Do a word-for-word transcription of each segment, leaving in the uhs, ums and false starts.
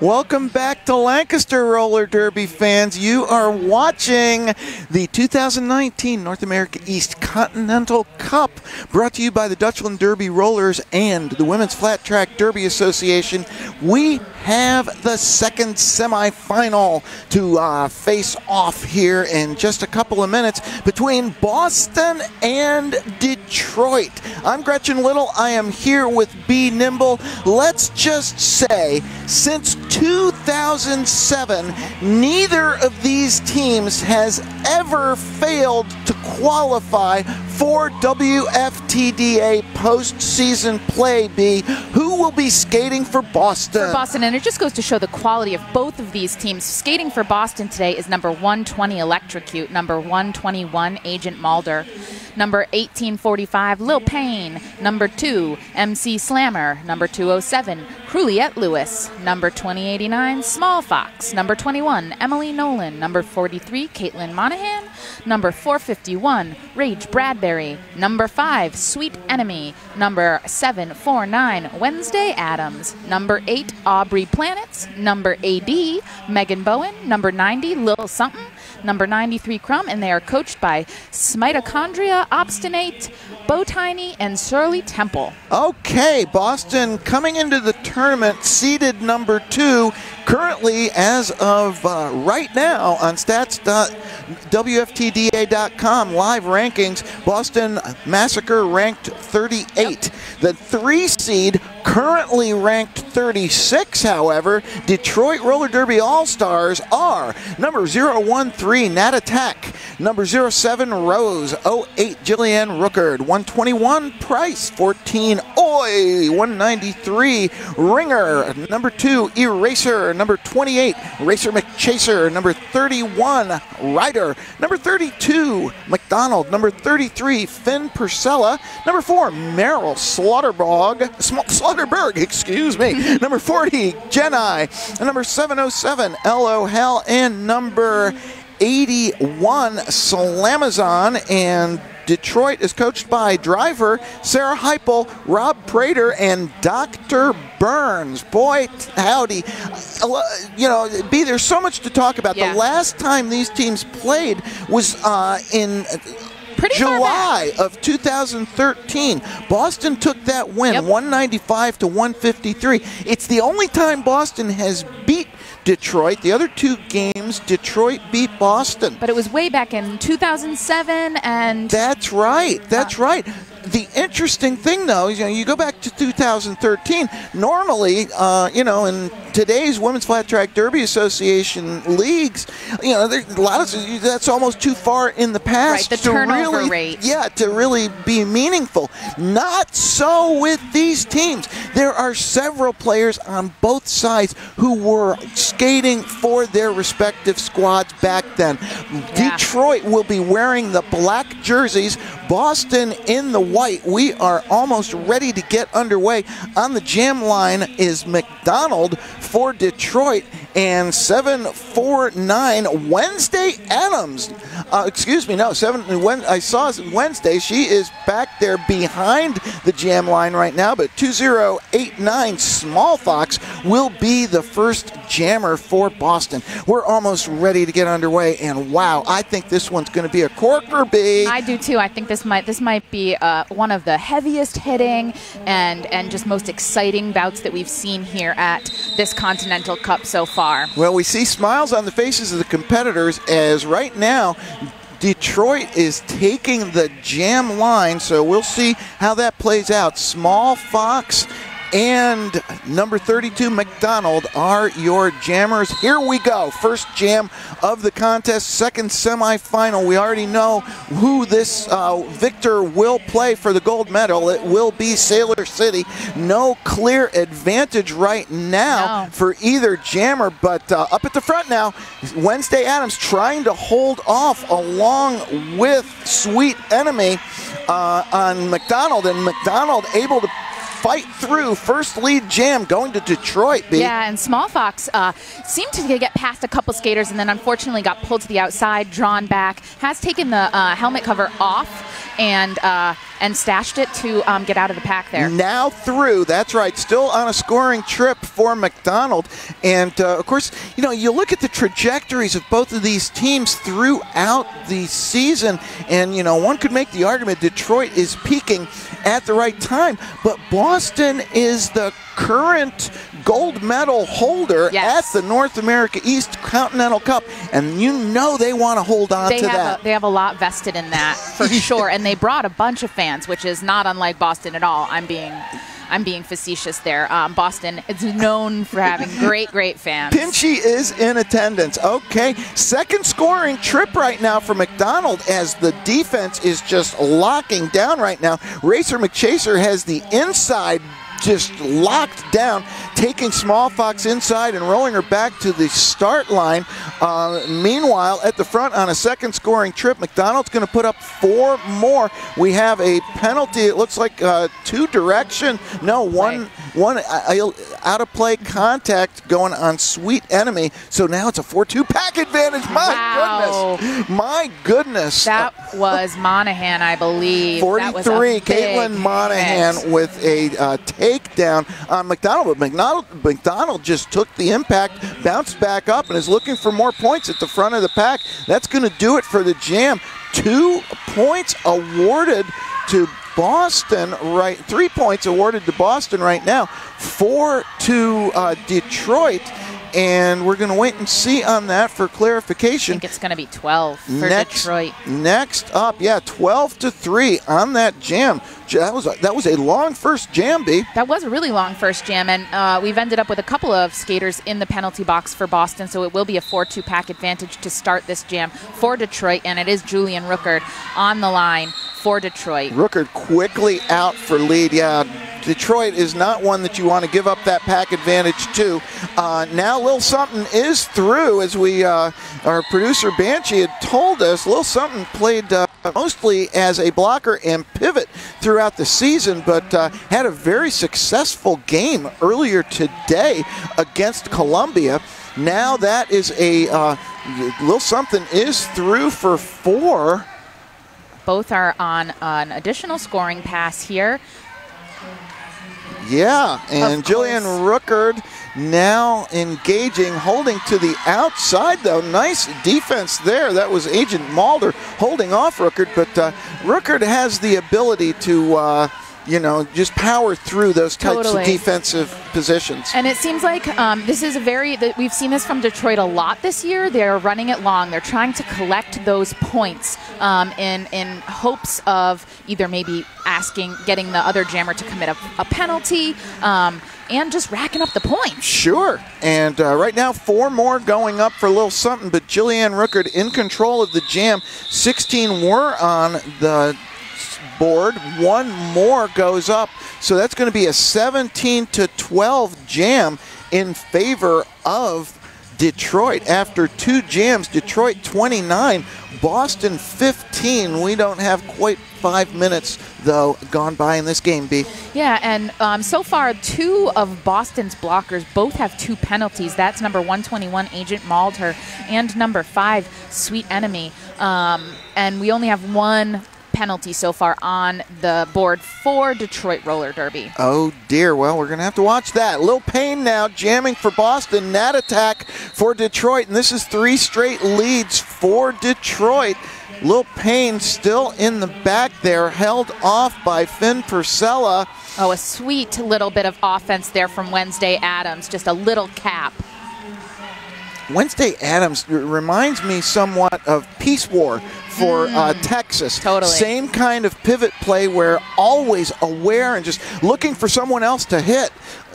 Welcome back to Lancaster Roller Derby fans. You are watching the two thousand nineteen North America East Continental Cup, brought to you by the Dutchland Derby Rollers and the Women's Flat Track Derby Association. We have the second semifinal to uh, face off here in just a couple of minutes between Boston and Detroit. I'm Gretchen Little. I am here with Bea Nimble. Let's just say, since two thousand seven, neither of these teams has ever failed to qualify for W F T D A postseason play. B, who will be skating for Boston? For Boston, and it just goes to show the quality of both of these teams. Skating for Boston today is number one twenty Electrocute, number one twenty-one Agent Mulder, number eighteen forty-five Lil Payne, number two M C Slammer, number two oh seven Cruliette Lewis, number twenty eighty-nine Small Fox, number twenty-one Emily Nolan, number forty-three Caitlin Monahan, number four fifty-one Rage Bradbury, number five Sweet Enemy, number seven forty-nine Wednesday Addams, number eight Aubrey Planets, number A D Megan Bowen, number ninety Lil Something, number ninety-three Crumb, and they are coached by Mitochondria Obstinate, Botiny, and Surly Temple. Okay, Boston coming into the tournament seeded number two. Currently, as of uh, right now, on stats dot W F T D A dot com live rankings, Boston Massacre ranked thirty-eight. Yep. The three seed currently ranked thirty-six, however. Detroit Roller Derby All-Stars are number zero one three, Nat Attack, number zero seven, Rose, oh eight, Jillian Rooker, one twenty-one, Price, fourteen, Oi, one ninety-three, Ringer, number two, Eraser, number twenty-eight, Racer McChaser, number thirty-one, Ryder, number thirty-two, McDonald, number thirty-three, Finn Purcella, number four, Merrill Slaughterberg, Slaughterberg, excuse me, number forty, Jenni, number seven oh seven, L O. Hell, and number eighty-one, Slamazon. And Detroit is coached by driver Sarah Heupel, Rob Prater, and Doctor Burns. Boy, howdy. You know, B, there's so much to talk about. Yeah. The last time these teams played was uh, in Pretty July of two thousand thirteen. Boston took that win, yep, one ninety-five to one fifty-three. It's the only time Boston has beat Detroit. The other two games, Detroit beat Boston. But it was way back in two thousand seven, and... That's right. That's uh, right. The interesting thing, though, is, you know, you go back to two thousand thirteen. Normally, uh, you know, in today's Women's Flat Track Derby Association leagues, you know, there, a lot of that's almost too far in the past. Right, the turnover really, rate. Yeah, to really be meaningful. Not so with these teams. There are several players on both sides who were skating for their respective squads back then. Yeah. Detroit will be wearing the black jerseys, Boston in the white. We are almost ready to get underway. On the jam line is McDonald for Detroit, and seven forty-nine Wednesday Addams. Uh, excuse me, no, seven. When I saw Wednesday, she is back there behind the jam line right now. But two oh eight nine Small Fox will be the first jammer for Boston. We're almost ready to get underway, and wow, I think this one's going to be a corker, B. I do too. I think this might this might be uh, one of the heaviest hitting and and just most exciting bouts that we've seen here at this Continental Cup so far. Well, we see smiles on the faces of the competitors as right now Detroit is taking the jam line, so we'll see how that plays out. Small Fox and number thirty-two McDonald are your jammers. Here we go. First jam of the contest, second semifinal. We already know who this uh, victor will play for the gold medal. It will be Sailor City. No clear advantage right now no. for either jammer, but uh, up at the front now, Wednesday Addams trying to hold off along with Sweet Enemy uh, on McDonald, and McDonald able to fight through. First lead jam going to Detroit, B. Yeah, and Small Fox uh, seemed to get past a couple skaters and then unfortunately got pulled to the outside, drawn back, has taken the uh, helmet cover off, and uh, and stashed it to um, get out of the pack there. Now through, that's right, still on a scoring trip for McDonald. And, uh, of course, you know, you look at the trajectories of both of these teams throughout the season, and, you know, one could make the argument Detroit is peaking at the right time, but Boston is the current gold medal holder, yes, at the North America East Continental Cup, and you know they want to hold on they to have that. A, they have a lot vested in that, for sure, and they brought a bunch of fans, which is not unlike Boston at all. I'm being... I'm being facetious there. Um, Boston is known for having great, great fans. Pinchy is in attendance. Okay, second scoring trip right now for McDonald as the defense is just locking down right now. Racer McChaser has the inside just locked down, taking Small Fox inside and rolling her back to the start line. Uh, meanwhile, at the front on a second scoring trip, McDonald's going to put up four more. We have a penalty. It looks like uh, two direction. No, one, right. one uh, out of play contact going on Sweet Enemy. So now it's a four two pack advantage. My wow. goodness. My goodness. That uh, was Monahan, I believe. forty-three, Caitlin Monahan hit. With a uh, take down on McDonald, but McDonald, McDonald just took the impact, bounced back up, and is looking for more points at the front of the pack. That's going to do it for the jam. Two points awarded to Boston, right? Three points awarded to Boston right now. Four to uh, Detroit. And we're going to wait and see on that for clarification. I think it's going to be twelve for next, Detroit. Next up, yeah, twelve to three on that jam. That was a, that was a long first jam, B. That was a really long first jam, and uh, we've ended up with a couple of skaters in the penalty box for Boston, so it will be a four two pack advantage to start this jam for Detroit, and it is Jillian Rooker on the line for Detroit. Rooker quickly out for lead, yeah. Detroit is not one that you want to give up that pack advantage to. Uh, now Lil Something is through, as we, uh, our producer Banshee had told us. Lil Something played uh, mostly as a blocker and pivot throughout the season, but uh, had a very successful game earlier today against Colombia. Now that is a, uh, Lil Something is through for four. Both are on an additional scoring pass here. Yeah, and Jillian Rooker now engaging, holding to the outside, though. Nice defense there. That was Agent Mulder holding off Rooker, but uh, Rooker has the ability to, uh, you know, just power through those types totally. Of defensive positions. And it seems like um, this is a very, that we've seen this from Detroit a lot this year. They're running it long. They're trying to collect those points um, in, in hopes of either maybe asking, getting the other jammer to commit a, a penalty, um, and just racking up the points. Sure. And uh, right now, four more going up for Lil Something, but Jillian Rooker in control of the jam. sixteen were on the board. One more goes up. So that's going to be a seventeen to twelve jam in favor of Detroit. After two jams, Detroit twenty-nine, Boston fifteen. We don't have quite five minutes, though, gone by in this game, B. Yeah, and um, so far, two of Boston's blockers both have two penalties. That's number one twenty-one, Agent Mulder, and number five, Sweet Enemy. Um, and we only have one penalty so far on the board for Detroit Roller Derby. Oh dear, well we're going to have to watch that. Lil Payne now jamming for Boston, Nat Attack for Detroit, and this is three straight leads for Detroit. Lil Payne still in the back there, held off by Finn Purcella. Oh, a sweet little bit of offense there from Wednesday Addams, just a little cap. Wednesday Addams reminds me somewhat of Peace War for mm, uh, Texas. Totally. Same kind of pivot play where always aware and just looking for someone else to hit.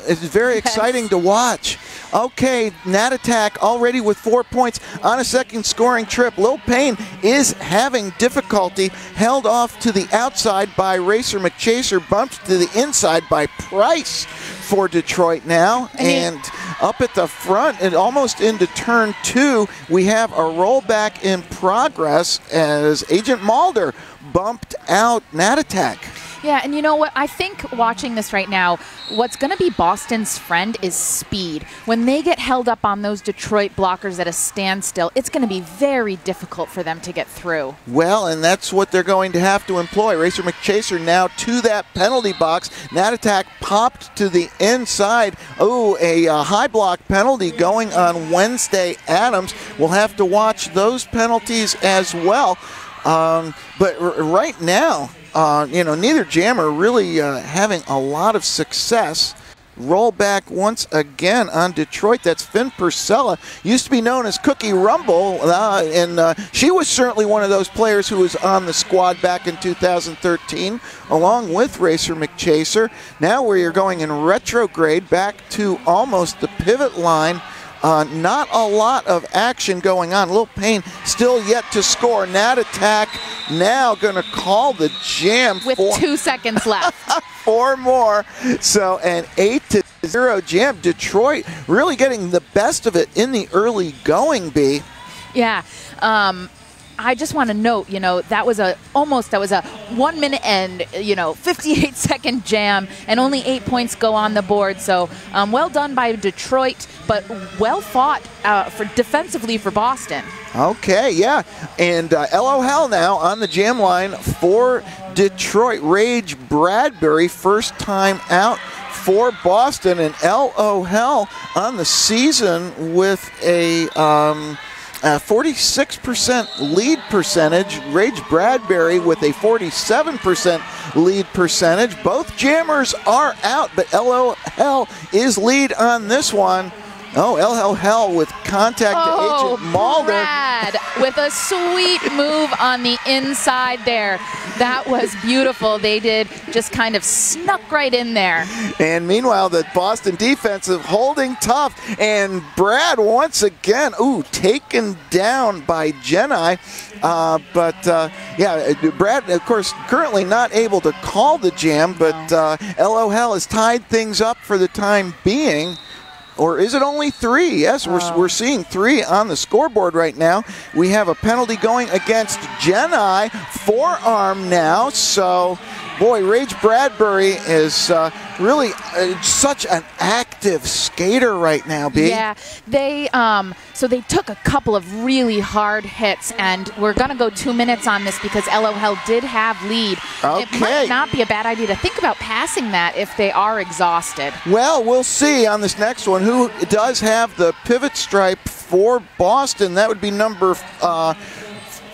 It's very yes. exciting to watch. Okay, Nat Attack already with four points on a second scoring trip. Lil Payne is having difficulty. Held off to the outside by Racer McChaser. Bumped to the inside by Price for Detroit now. And, and up at the front and almost into turn two, we have a rollback in progress as Agent Mulder bumped out Nat Attack. Yeah, and you know what? I think watching this right now, what's going to be Boston's friend is speed. When they get held up on those Detroit blockers at a standstill, it's going to be very difficult for them to get through. Well, and that's what they're going to have to employ. Racer McChaser now to that penalty box. Nat Attack popped to the inside. Oh, a uh, high block penalty going on Wednesday Addams. We'll have to watch those penalties as well. Um, but r right now, uh, you know, neither jammer really uh, having a lot of success. Roll back once again on Detroit. That's Finn Purcella, used to be known as Cookie Rumble, uh, and uh, she was certainly one of those players who was on the squad back in two thousand thirteen, along with Racer McChaser. Now we are going in retrograde back to almost the pivot line. Uh, not a lot of action going on. Lil Payne still yet to score. Nat Attack now going to call the jam. With four. two seconds left. Four more. So an eight to zero jam. Detroit really getting the best of it in the early going, Bea. Yeah. Um, I just want to note, you know, that was a almost, that was a one minute and, you know, fifty-eight second jam, and only eight points go on the board. So um, well done by Detroit, but well fought uh, for defensively for Boston. Okay, yeah. And uh, L O. Hell now on the jam line for Detroit. Rage Bradbury, first time out for Boston, and L O. Hell on the season with a... Um, Uh, forty-six percent lead percentage. Rage Bradbury with a forty-seven percent lead percentage. Both jammers are out, but L O. Hell is lead on this one. Oh, L O. Hell with contact oh, to Agent Mulder. Brad with a sweet move on the inside there. That was beautiful. They did just kind of snuck right in there. And meanwhile, the Boston defensive holding tough. And Brad once again, ooh, taken down by Jenni. Uh, but, uh, yeah, Brad, of course, currently not able to call the jam, but uh, L O. Hell has tied things up for the time being. Or is it only three? Yes, we're, oh. we're seeing three on the scoreboard right now. We have a penalty going against Jenni. Forearm now. So, boy, Rage Bradbury is uh, really uh, such an active skater right now, Bea. Yeah, they, um, so they took a couple of really hard hits, and we're going to go two minutes on this because L O. Hell did have lead. Okay. It might not be a bad idea to think about passing that if they are exhausted. Well, we'll see on this next one who does have the pivot stripe for Boston. That would be number uh,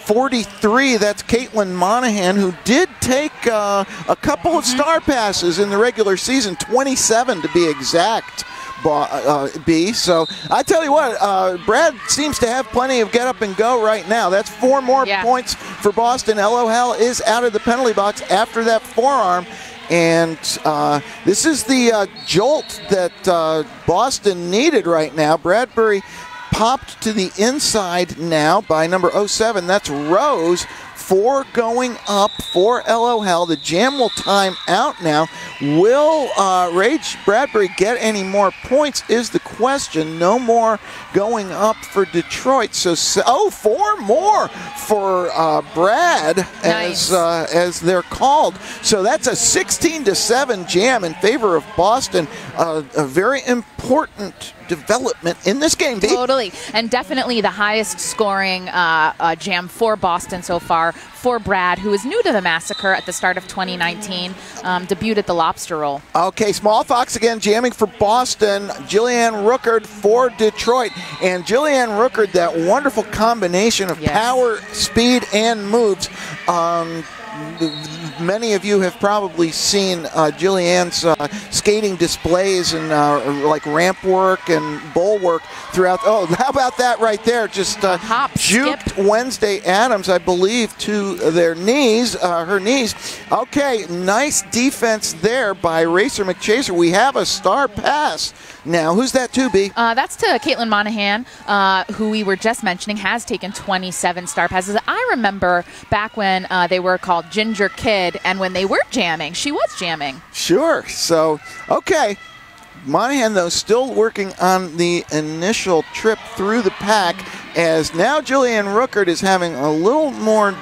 forty-three, that's Caitlin Monahan, who did take uh, a couple of star passes in the regular season, twenty-seven to be exact, uh, Bea. So I tell you what, uh, Brad seems to have plenty of get up and go right now. That's four more yeah. points for Boston. L O. Hell is out of the penalty box after that forearm. And uh, this is the uh, jolt that uh, Boston needed right now. Bradbury popped to the inside now by number oh seven. That's Rose. Four going up for L O. Hell. The jam will time out now. Will uh, Rage Bradbury get any more points is the question. No more going up for Detroit. So, so oh, four more for uh, Brad nice. as uh, as they're called. So that's a sixteen to seven jam in favor of Boston. Uh, a very important development in this game, Bea. Totally, and definitely the highest scoring uh, uh, jam for Boston so far, for Brad, who is new to the massacre at the start of twenty nineteen, um, debuted at the Lobster Roll. Okay, Small Fox again jamming for Boston, Jillian Rooker for Detroit. And Jillian Rooker, that wonderful combination of yes. power, speed, and moves. Um, Many of you have probably seen uh, Jillian's uh, skating displays and uh, like ramp work and bowl work throughout. Oh, how about that right there? Just uh, hop, juked skip. Wednesday Addams, I believe, to their knees, uh, her knees. Okay, nice defense there by Racer McChaser. We have a star pass. Now, who's that to, Bea? Uh, that's to Caitlin Monahan, uh, who we were just mentioning, has taken twenty-seven star passes. I remember back when uh, they were called Ginger Kid, and when they were jamming, she was jamming. Sure. So, okay. Monahan, though, still working on the initial trip through the pack, as now Jillian Rooker is having a little more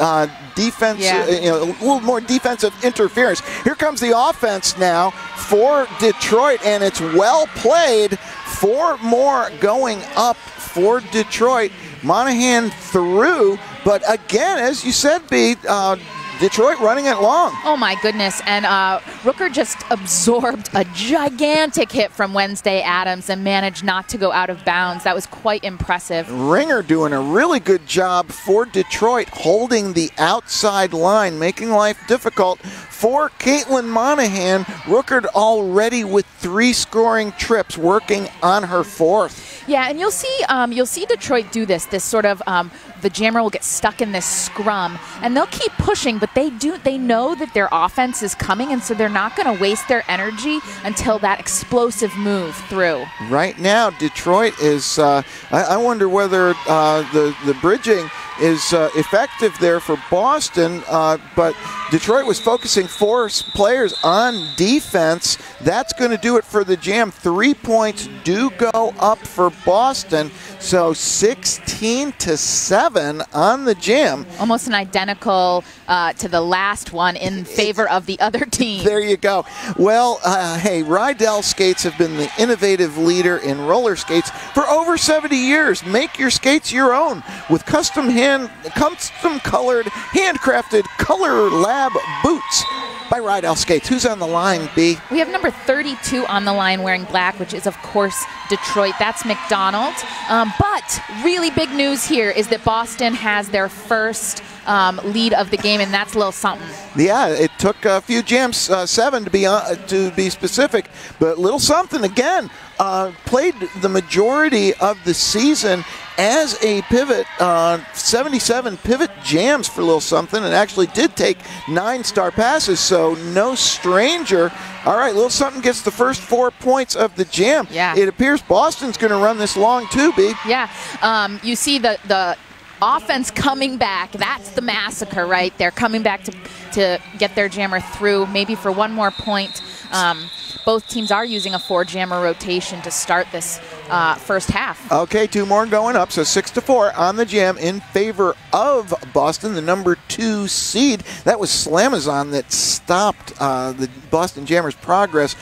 uh, defense, yeah. you know, a little more defensive interference. Here comes the offense now for Detroit, and it's well played. Four more going up for Detroit. Monahan through, but again, as you said, Bea, uh, Detroit running it long. Oh my goodness, and uh, Rooker just absorbed a gigantic hit from Wednesday Addams and managed not to go out of bounds. That was quite impressive. Ringer doing a really good job for Detroit, holding the outside line, making life difficult for Caitlin Monahan. Rooker already with three scoring trips, working on her fourth. Yeah, and you'll see, um, you'll see Detroit do this, this sort of um, the jammer will get stuck in this scrum, and they'll keep pushing, but they do, they know that their offense is coming, and so they're not going to waste their energy until that explosive move through. Right now, Detroit is, uh, I, I wonder whether uh, the, the bridging is uh, effective there for Boston, uh, but Detroit was focusing four players on defense. That's going to do it for the jam. Three points do go up for Boston, so sixteen to seven on the jam. Almost an identical uh, to the last one in favor of the other team. There you go. Well, uh, hey, Rydell skates have been the innovative leader in roller skates for over seventy years. Make your skates your own with custom hand, custom colored, handcrafted color lab boots by Rydell Skates. Who's on the line, Bea? We have number thirty-two on the line wearing black, which is, of course, Detroit. That's McDonald. Um, but really big news here is that Boston has their first um, lead of the game, and that's Lil Something. Yeah, it took a few jams, uh, seven to be, uh, to be specific, but Lil Something, again, uh, played the majority of the season as a pivot, uh, seventy-seven pivot jams for Lil Something, and actually did take nine star passes, so no stranger. All right, Lil Something gets the first four points of the jam. Yeah. It appears Boston's going to run this long too, Bea. Yeah, um, you see the, the offense coming back. That's the massacre right there, coming back to, to get their jammer through, maybe for one more point. Um, Both teams are using a four-jammer rotation to start this uh, first half. Okay, two more going up, so six to four on the jam in favor of Boston, the number two seed. That was Slamazon that stopped uh, the Boston Jammers' progress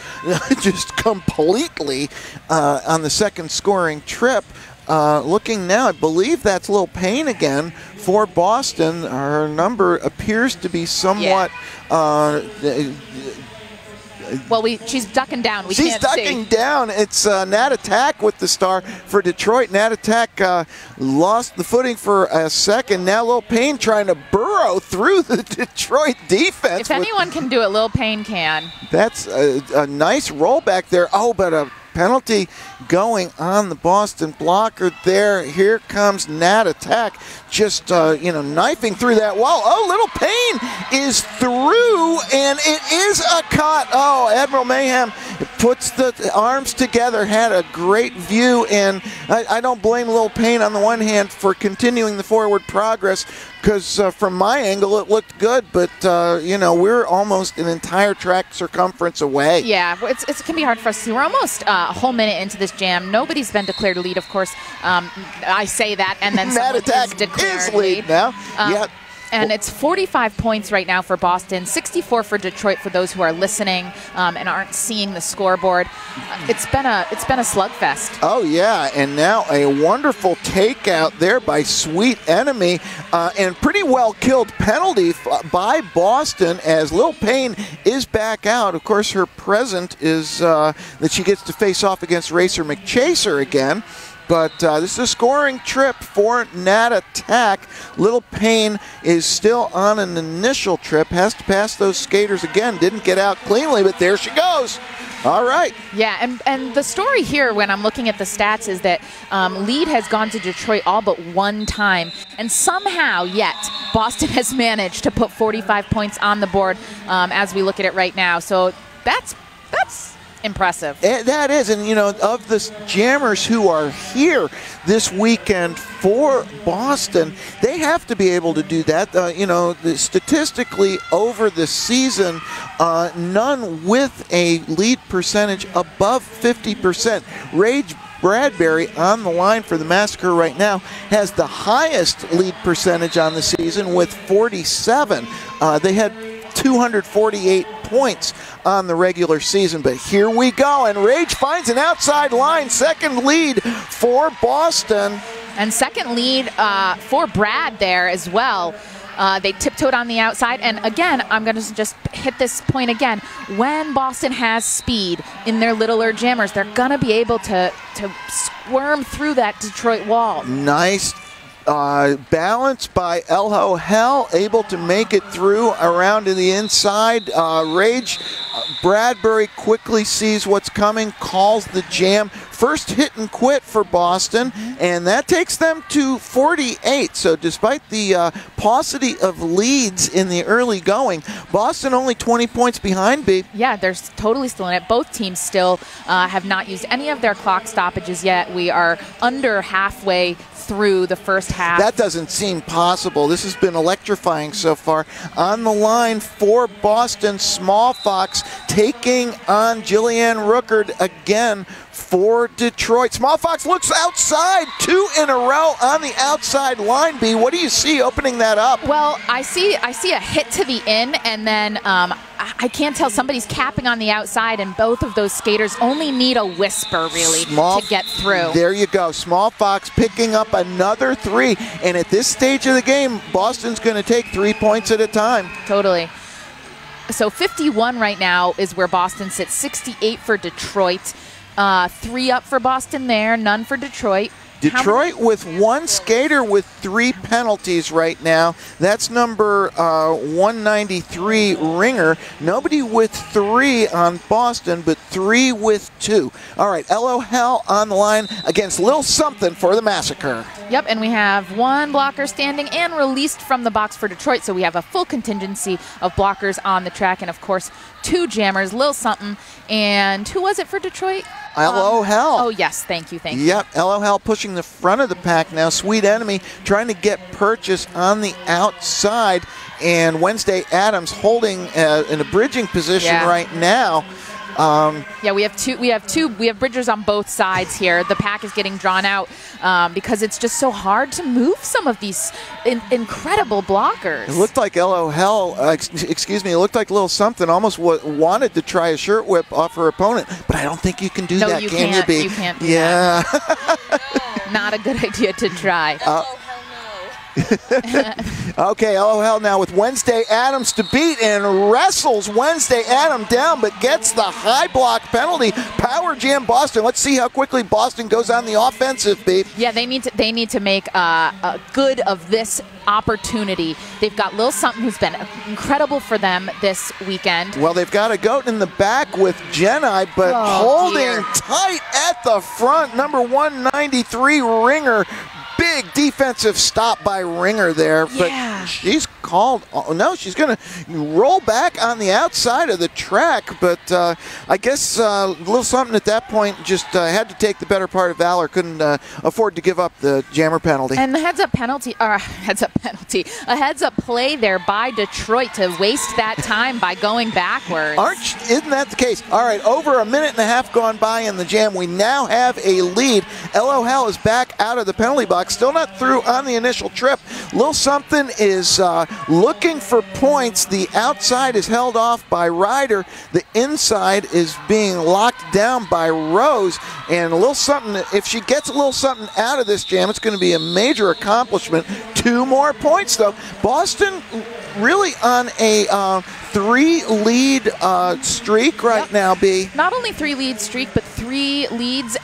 just completely uh, on the second scoring trip. Uh, looking now, I believe that's Lil Payne again for Boston. Her number appears to be somewhat... Yeah. Uh, Well, we, she's ducking down. We she's can't ducking see. down. It's uh, Nat Attack with the star for Detroit. Nat Attack uh, lost the footing for a second. Now Lil Payne trying to burrow through the Detroit defense. If anyone can do it, Lil Payne can. That's a, a nice rollback there. Oh, but a penalty going on the Boston blocker there. Here comes Nat Attack, just uh, you know, knifing through that wall. Oh, Lil Payne is through, and it is a cut. Oh, Admiral Mayhem puts the arms together, had a great view, and I, I don't blame Lil Payne on the one hand for continuing the forward progress, because uh, from my angle it looked good, but uh, you know, we're almost an entire track circumference away. Yeah, it's, it's, it can be hard for us to see. We're almost uh, a whole minute into this jam. Nobody's been declared lead, of course. Um, I say that, and then Nat Attack is declared is lead, lead now. Um, yeah. And it's forty-five points right now for Boston, sixty-four for Detroit. For those who are listening um, and aren't seeing the scoreboard, it's been a it's been a slugfest. Oh yeah, and now a wonderful takeout there by Sweet Enemy, uh, and pretty well killed penalty f by Boston as Lil Payne is back out. Of course, her present is uh, that she gets to face off against Racer McChaser again. But uh, this is a scoring trip for Nat Attack. Lil Payne is still on an initial trip, has to pass those skaters again. Didn't get out cleanly, but there she goes. All right. Yeah, and, and the story here when I'm looking at the stats is that um, lead has gone to Detroit all but one time. And somehow yet, Boston has managed to put forty-five points on the board um, as we look at it right now. So that's that's... impressive. And that is, and you know, of the jammers who are here this weekend for Boston, they have to be able to do that. Uh, you know, the, statistically over the season, uh, none with a lead percentage above fifty percent. Rage Bradbury on the line for the Massacre right now has the highest lead percentage on the season with forty-seven. Uh, they had two hundred forty-eight points on the regular season, but here we go, and Rage finds an outside line. Second lead for Boston. And second lead uh, for Brad there as well. Uh, they tiptoed on the outside, and again, I'm going to just hit this point again. When Boston has speed in their littler jammers, they're going to be able to, to squirm through that Detroit wall. Nice uh, balance by L O. Hell, able to make it through around to the inside. Uh, Rage uh, Bradbury quickly sees what's coming, calls the jam. First hit and quit for Boston, and that takes them to forty-eight. So despite the uh, paucity of leads in the early going, Boston only twenty points behind B. Yeah, they're totally still in it. Both teams still uh, have not used any of their clock stoppages yet. We are under halfway through the first half. That doesn't seem possible. This has been electrifying so far. On the line for Boston, Small Fox taking on Jillian Rooker again for Detroit. Small Fox looks outside, two in a row on the outside line. B, what do you see opening that up? Well, I see I see a hit to the in, and then um, I, I can't tell, somebody's capping on the outside, and both of those skaters only need a whisper, really, Small, to get through. There you go. Small Fox picking up another three, and at this stage of the game, Boston's going to take three points at a time. Totally. So fifty-one right now is where Boston sits, sixty-eight for Detroit. Uh, three up for Boston there, none for Detroit. Detroit with one skater with three penalties right now. That's number uh, one ninety-three, Ringer. Nobody with three on Boston, but three with two. All right, L O. Hell on the line against Lil Something for the Massacre. Yep, and we have one blocker standing and released from the box for Detroit, so we have a full contingency of blockers on the track, and of course, two jammers, Lil Something, and who was it for Detroit? L O. Hell. Um, oh, yes. Thank you. Thank you. Yep. L O. Hell pushing the front of the pack now. Sweet Enemy trying to get purchase on the outside. And Wednesday Addams holding uh, in a bridging position yeah. right now. Um, yeah, we have two. We have two. We have bridgers on both sides here. The pack is getting drawn out um, because it's just so hard to move some of these in incredible blockers. It looked like L O. Hell. Uh, ex excuse me. It looked like Lil Something almost w wanted to try a shirt whip off her opponent, but I don't think you can do no, that. You can can't, you, be? You can't. Do yeah. That. No. Not a good idea to try. Uh, okay, L O. Hell now with Wednesday Addams to beat, and wrestles Wednesday Addams down, but gets the high block penalty. Power jam Boston. Let's see how quickly Boston goes on the offensive, Beep. Yeah, they need to, they need to make uh, a good of this opportunity. They've got Lil Something, who's been incredible for them this weekend. Well, they've got a goat in the back with Jenni, but oh, holding dear. tight at the front. Number one ninety-three, Ringer. Big defensive stop by Ringer there, but yeah. she's called. Oh, no, she's going to roll back on the outside of the track, but uh, I guess uh, Lil Something at that point just uh, had to take the better part of valor, couldn't uh, afford to give up the jammer penalty. And the heads-up penalty, or uh, heads-up penalty, a heads-up play there by Detroit to waste that time by going backwards. Arch, isn't that the case? All right, over a minute and a half gone by in the jam. We now have a lead. L O. Hell is back out of the penalty box. Still not through on the initial trip. Lil Something is uh, looking for points. The outside is held off by Ryder. The inside is being locked down by Rose. And Lil Something, if she gets a Lil Something out of this jam, it's going to be a major accomplishment. Two more points, though. Boston really on a uh, three-lead uh, streak right yep. now, B. Not only three-lead streak, but three leads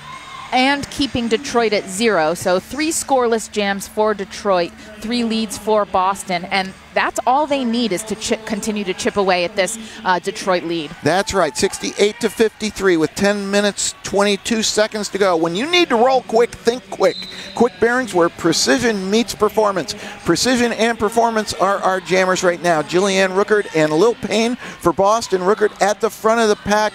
and keeping Detroit at zero. So three scoreless jams for Detroit, three leads for Boston, and that's all they need is to chip, continue to chip away at this uh, Detroit lead. That's right, sixty-eight to fifty-three with ten minutes, twenty-two seconds to go. When you need to roll quick, think quick. Quick Bearings, where precision meets performance. Precision and performance are our jammers right now. Jillian Rooker and Lil Payne for Boston. Rooker at the front of the pack.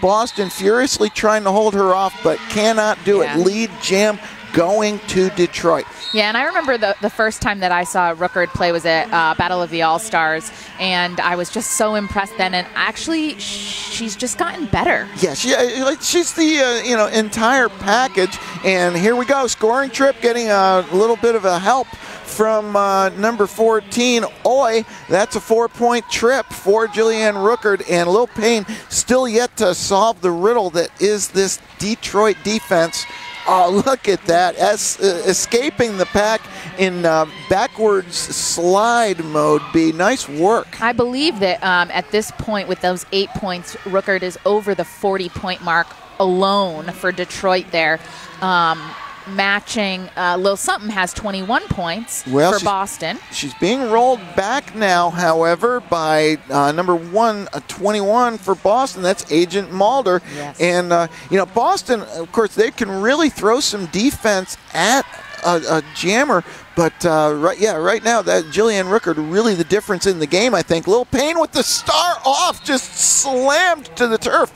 Boston furiously trying to hold her off, but can't Cannot do yeah. it. Lead jam going to Detroit. Yeah, and I remember the, the first time that I saw Rooker play was at uh, Battle of the All-Stars, and I was just so impressed then, and actually she's just gotten better. Yeah, she, she's the uh, you know entire package, and here we go, scoring trip, getting a little bit of a help from uh, number fourteen, Oi. That's a four-point trip for Jillian Rooker, and Lil Payne still yet to solve the riddle that is this Detroit defense. Oh, look at that, as uh, escaping the pack in uh, backwards slide mode. Be nice work. I believe that um, at this point with those eight points, Rooker is over the forty-point mark alone for Detroit there. Um, matching uh, Lil Something has twenty-one points well, for Boston. She's being rolled back now, however, by uh, number one, uh, twenty-one for Boston. That's Agent Mulder. Yes. And, uh, you know, Boston, of course, they can really throw some defense at a, a jammer. But, uh, right, yeah, right now, that Jillian Rooker, really the difference in the game, I think. Lil Payne with the star off, just slammed to the turf.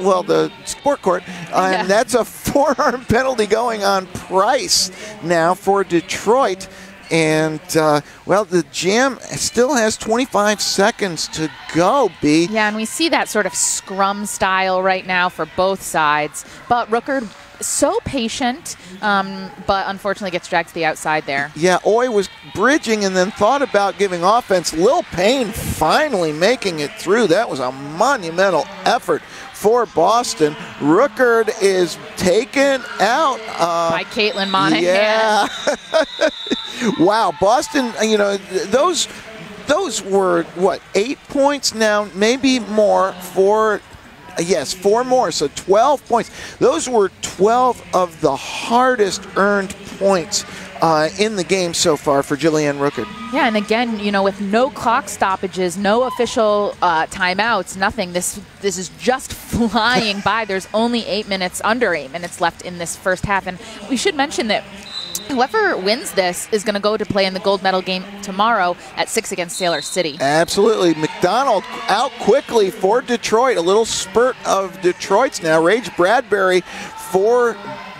Well, the sport court. Uh, yeah. And that's a forearm penalty going on Price now for Detroit. And, uh, well, the jam still has twenty-five seconds to go, B. Yeah, and we see that sort of scrum style right now for both sides. But Rooker, so patient, um, but unfortunately gets dragged to the outside there. Yeah, Oi was bridging and then thought about giving offense. Lil Payne finally making it through. That was a monumental effort for Boston. Rooker is taken out. Uh, By Caitlin Monahan. Yeah. Wow, Boston, you know, those, those were, what, eight points now, maybe more for... Yes, four more, so twelve points. Those were twelve of the hardest earned points uh, in the game so far for Jillian Rooker. Yeah, and again, you know, with no clock stoppages, no official uh, timeouts, nothing, this this is just flying by. There's only eight minutes, under eight minutes left in this first half. And we should mention that whoever wins this is going to go to play in the gold medal game tomorrow at six against Sailor City. Absolutely. McDonald out quickly for Detroit. A little spurt of Detroit's now. Rage Bradbury for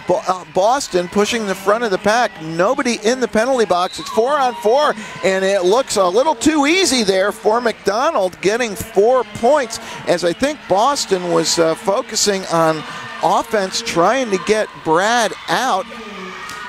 Bo uh, Boston pushing the front of the pack. Nobody in the penalty box. It's four on four, and it looks a little too easy there for McDonald, getting four points, as I think Boston was uh, focusing on offense, trying to get Brad out.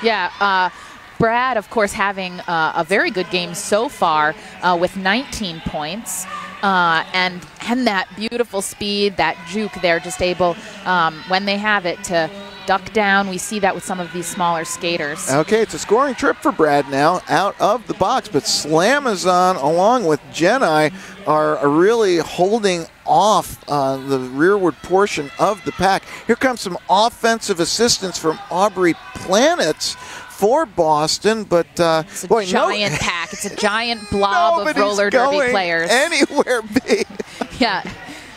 Yeah, uh, Brad, of course, having uh, a very good game so far uh, with nineteen points uh, and, and that beautiful speed, that juke there, just able, um, when they have it, to duck down. We see that with some of these smaller skaters. Okay, it's a scoring trip for Brad now out of the box, but Slamazon along with Jenni are really holding off uh, the rearward portion of the pack. Here comes some offensive assistance from Aubrey Planets for Boston, but uh, it's a boy, giant no, pack. It's a giant blob of roller derby going players. Anywhere big. Yeah.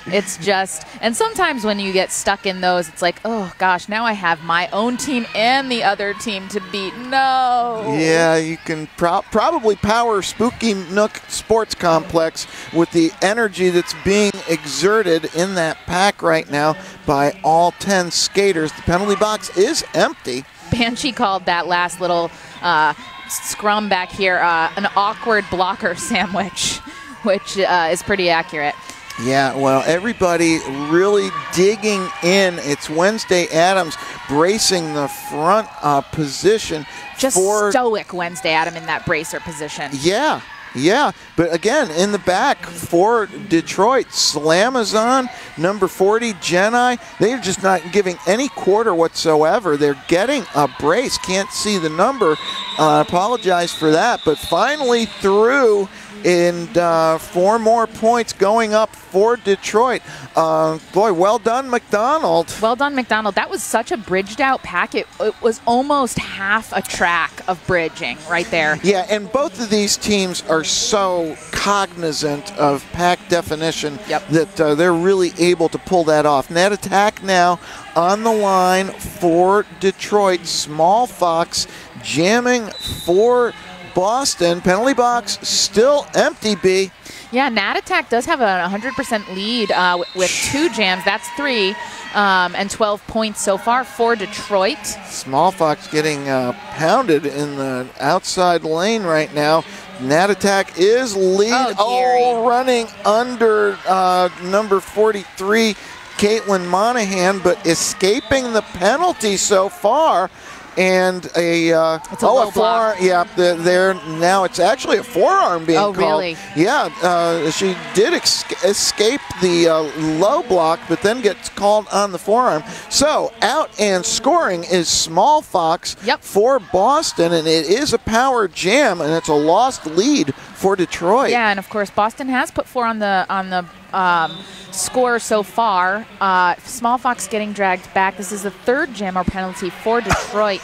It's just, and sometimes when you get stuck in those, it's like, oh gosh, now I have my own team and the other team to beat. No. Yeah, you can pro probably power Spooky Nook Sports Complex with the energy that's being exerted in that pack right now by all ten skaters. The penalty box is empty. Banshee called that last little uh, scrum back here uh, an awkward blocker sandwich, which uh, is pretty accurate. Yeah, well, everybody really digging in. It's Wednesday Addams bracing the front uh, position. Just for stoic Wednesday Addams in that bracer position. Yeah, yeah. But again, in the back for Detroit, Slamazon, number forty, Jenni, they're just not giving any quarter whatsoever. They're getting a brace. Can't see the number. I uh, apologize for that. But finally through... And uh, four more points going up for Detroit. Uh, boy, well done, McDonald. Well done, McDonald. That was such a bridged out pack. It, it was almost half a track of bridging right there. Yeah, and both of these teams are so cognizant of pack definition yep. that uh, they're really able to pull that off. Nat Attack now on the line for Detroit. Small Fox jamming for Boston. Penalty box still empty, B. Yeah, Nat Attack does have a one hundred percent lead uh, with two jams. That's three um, and twelve points so far for Detroit. Small Fox getting uh, pounded in the outside lane right now. Nat Attack is lead, oh, oh running under uh, number forty-three, Caitlin Monahan, but escaping the penalty so far. And a, uh, it's a oh, a forearm, yeah, there now it's actually a forearm being oh, called. Really? Yeah, uh, she did ex escape the uh, low block, but then gets called on the forearm. So out and scoring is Small Fox yep. for Boston, and it is a power jam, and it's a lost lead for Detroit. Yeah, and of course Boston has put four on the on the. Um, score so far. Uh, Small Fox getting dragged back. This is the third jammer penalty for Detroit.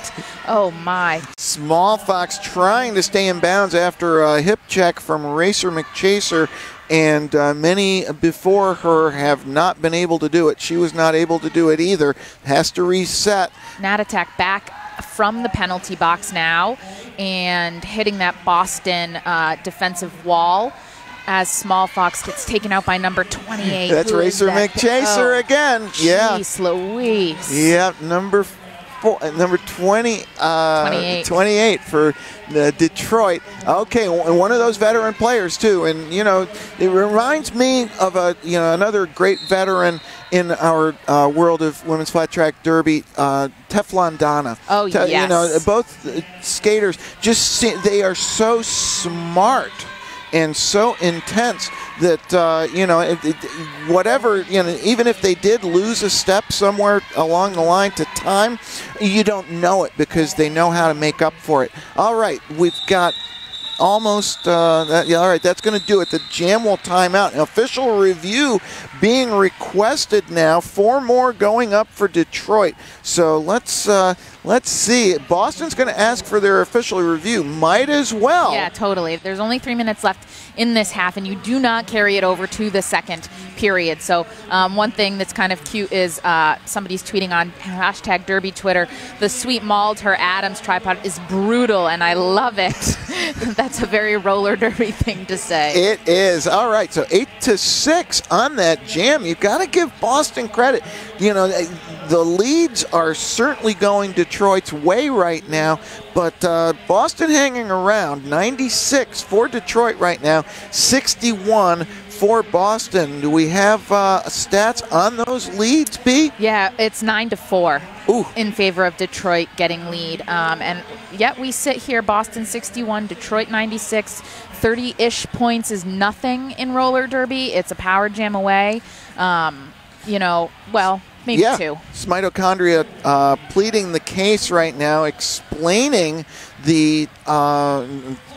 Oh my. Small Fox trying to stay in bounds after a hip check from Racer McChaser, and uh, many before her have not been able to do it. She was not able to do it either. Has to reset. Nat Attack back from the penalty box now and hitting that Boston uh, defensive wall, as Small Fox gets taken out by number twenty-eight. That's Who Racer that McChaser oh. again. Yeah. Jeez Louise. Yeah, number four, number twenty, uh, twenty-eight. twenty-eight for uh, Detroit. Okay, and one of those veteran players too. And you know, it reminds me of a you know another great veteran in our uh, world of women's flat track derby, uh, Teflon Donna. Oh Te yes. You know, both skaters just see, they are so smart and so intense that, uh, you know, it, it, whatever, you know, even if they did lose a step somewhere along the line to time, you don't know it because they know how to make up for it. All right, we've got almost, uh, that, yeah, all right, that's going to do it. The jam will time out. An official review being requested now. Four more going up for Detroit. So let's uh, let's see. Boston's going to ask for their official review. Might as well. Yeah, totally. There's only three minutes left in this half, and you do not carry it over to the second period. So um, one thing that's kind of cute is uh, somebody's tweeting on hashtag Derby Twitter, the Sweet Mauled her Adams tripod is brutal, and I love it. That's a very roller derby thing to say. It is. All right, so eight to six on that jam. You've got to give Boston credit. You know, the leads are certainly going Detroit's way right now, but uh, Boston hanging around. Ninety-six for Detroit right now, sixty-one for Boston. Do we have uh, stats on those leads, B? Yeah, it's nine to four. Ooh. In favor of Detroit getting lead. Um, and yet we sit here, Boston sixty-one, Detroit ninety-six. thirty-ish points is nothing in roller derby. It's a power jam away. Um, you know, well, maybe yeah. two. Mitochondria uh, pleading the case right now, explaining the uh,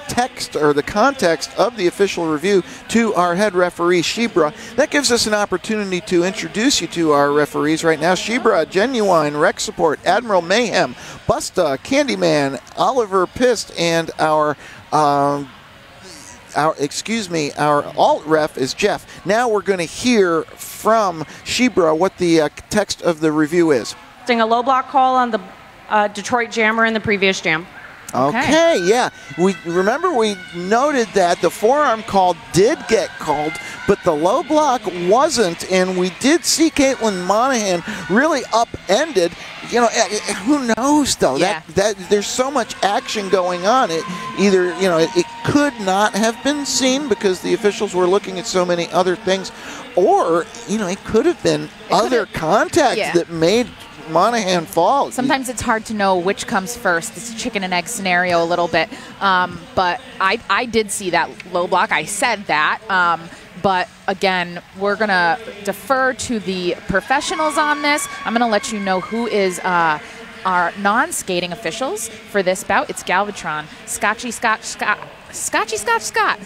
text or the context of the official review to our head referee, Shebra. That gives us an opportunity to introduce you to our referees right now. Shebra, Genuine, Rec Support, Admiral Mayhem, Busta, Candyman, Oliver Pist, and our... Um, Our, excuse me, our alt ref is Jeff. Now we're going to hear from Shebra what the uh, text of the review is. A low block call on the uh, Detroit jammer in the previous jam. Okay. okay, yeah. We remember we noted that the forearm call did get called, but the low block wasn't, and we did see Caitlin Monahan really upended. You know, who knows though? Yeah. That that there's so much action going on. It either you know it, it could not have been seen because the officials were looking at so many other things, or you know it could have been it other contacts yeah. that made Monahan falls. Sometimes it's hard to know which comes first. It's a chicken and egg scenario a little bit. Um, but I, I did see that low block. I said that. Um, but again, we're going to defer to the professionals on this. I'm going to let you know who is uh, our non-skating officials for this bout. It's Galvatron, Scotchy Scotch Scotch, Scotchy Scotch Scott,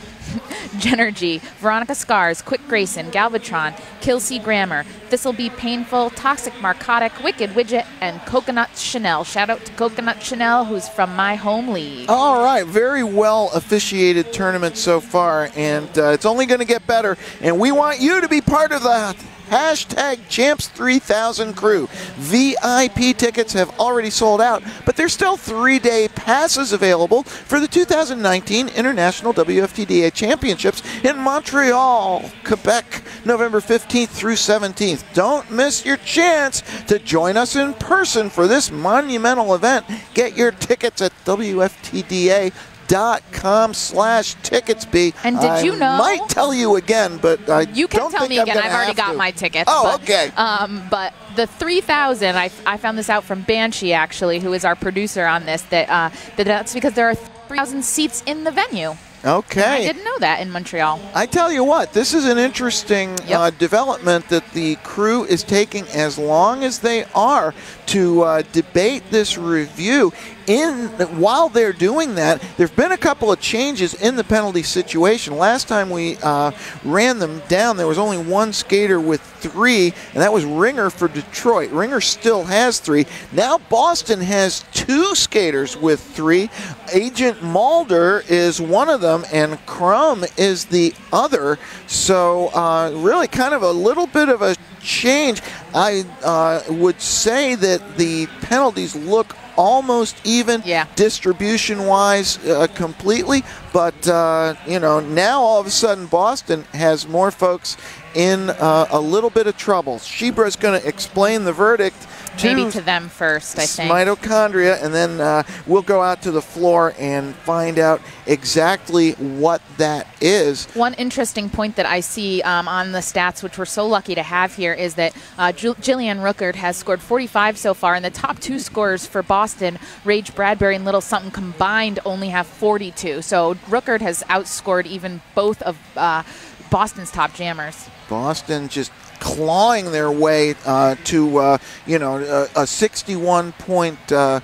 Genergy, Veronica Scars, Quick Grayson, Galvatron, Kelsey Grammer, This'll Be Painful, Toxic Narcotic, Wicked Widget, and Coconut Chanel. Shout out to Coconut Chanel, who's from my home league. All right, very well officiated tournament so far, and uh, it's only going to get better, and we want you to be part of the hashtag Champs three thousand crew. V I P tickets have already sold out, but there's still three-day passes available for the two thousand nineteen International W F T D A Championships in Montreal, Quebec, November fifteenth through seventeenth. Don't miss your chance to join us in person for this monumental event. Get your tickets at W F T D A dot com slash tickets B. And did you know? I might tell you again, but I you can don't tell think me I'm again. I've already got to. my tickets. Oh, but, okay. Um, but the three thousand, I I found this out from Banshee actually, who is our producer on this. That uh, that that's because there are three thousand seats in the venue. Okay. And I didn't know that in Montreal. I tell you what, this is an interesting yep. uh, development that the crew is taking as long as they are to uh, debate this review. In while they're doing that, there have been a couple of changes in the penalty situation. Last time we uh, ran them down, there was only one skater with three, and that was Ringer for Detroit. Ringer still has three. Now Boston has two skaters with three. Agent Mulder is one of them, and Crum is the other. So uh, really kind of a little bit of a change. I uh, would say that the penalties look almost even yeah. distribution-wise uh, completely, but uh, you know, now all of a sudden Boston has more folks in uh, a little bit of trouble. Shebra's going to explain the verdict to maybe to them first, I think. Mitochondria, and then uh, we'll go out to the floor and find out exactly what that is. One interesting point that I see um, on the stats, which we're so lucky to have here, is that uh, Jillian Rooker has scored forty-five so far, and the top two scorers for Boston, Rage Bradbury and Little Something combined, only have forty-two. So Rooker has outscored even both of uh, Boston's top jammers. Boston just clawing their way uh, to, uh, you know, a, a sixty-one point uh,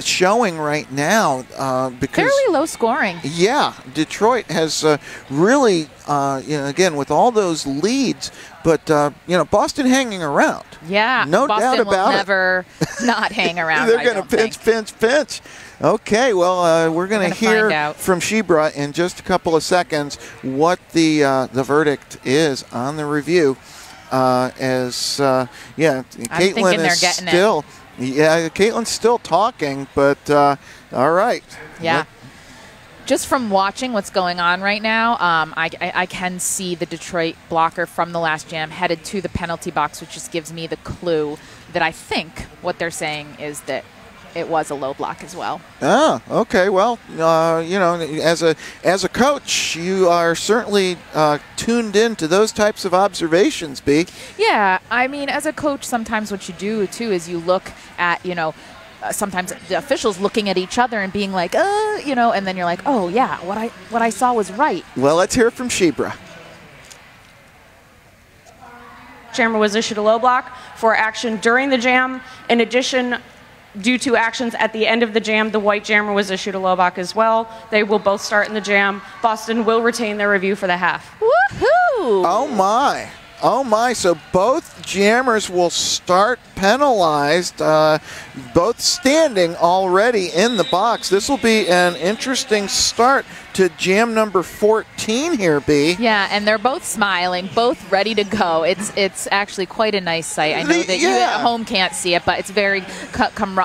showing right now. Uh, because fairly low scoring. Yeah, Detroit has uh, really, uh, you know, again, with all those leads, but, uh, you know, Boston hanging around. Yeah, no doubt about it. Boston will never not hang around. They're going to pinch, pinch, pinch. Okay, well, uh, we're going to hear from Shebra in just a couple of seconds what the uh, the verdict is on the review. Uh, as uh, yeah, Caitlin is still it. yeah, Caitlin's still talking, but uh, all right. Yeah. Let Just from watching what's going on right now, um, I, I, I can see the Detroit blocker from the last jam headed to the penalty box, which just gives me the clue that I think what they're saying is that it was a low block as well. Oh, okay. Well, uh, you know, as a as a coach, you are certainly uh, tuned in to those types of observations, Bea. Yeah, I mean, as a coach, sometimes what you do too is you look at, you know, Uh, sometimes the officials looking at each other and being like, uh, you know, and then you're like, oh, yeah, what I what I saw was right. Well, let's hear from Shebra. Jammer was issued a low block for action during the jam. In addition, due to actions at the end of the jam, the white jammer was issued a low block as well. They will both start in the jam. Boston will retain their review for the half. Woohoo! Oh, my. Oh my, so both jammers will start penalized, uh, both standing already in the box. This will be an interesting start to jam number fourteen here, Bea. Yeah, and they're both smiling, both ready to go. It's it's actually quite a nice sight. I know the, that yeah. you at home can't see it, but it's very,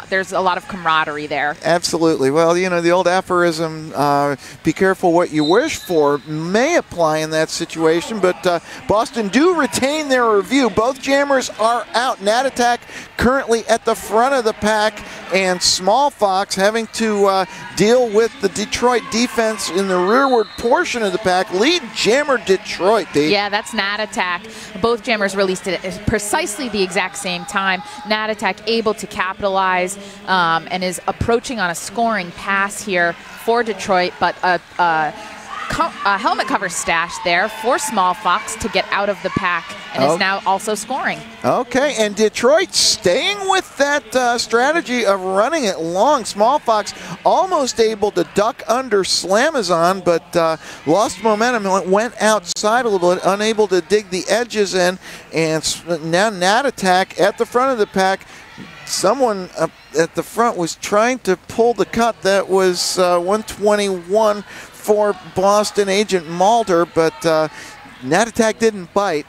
there's a lot of camaraderie there. Absolutely. Well, you know, the old aphorism, uh, be careful what you wish for, may apply in that situation, but uh, Boston do retain their review. Both jammers are out. Nat Attack currently at the front of the pack, and Small Fox having to uh, deal with the Detroit defense in the rearward portion of the pack. Lead jammer Detroit, Bea. Yeah, that's Nat Attack. Both jammers released it at precisely the exact same time. Nat Attack able to capitalize um, and is approaching on a scoring pass here for Detroit, but a, a, a helmet cover stash there for Small Fox to get out of the pack, and oh. is now also scoring. Okay, and Detroit staying with that uh, strategy of running it long. Small Fox almost able to duck under Slamazon, but uh, lost momentum and went outside a little bit, unable to dig the edges in, and now Nat Attack at the front of the pack. Someone up at the front was trying to pull the cut. That was uh, one twenty-one for Boston Agent Mulder, but uh, Nat Attack didn't bite.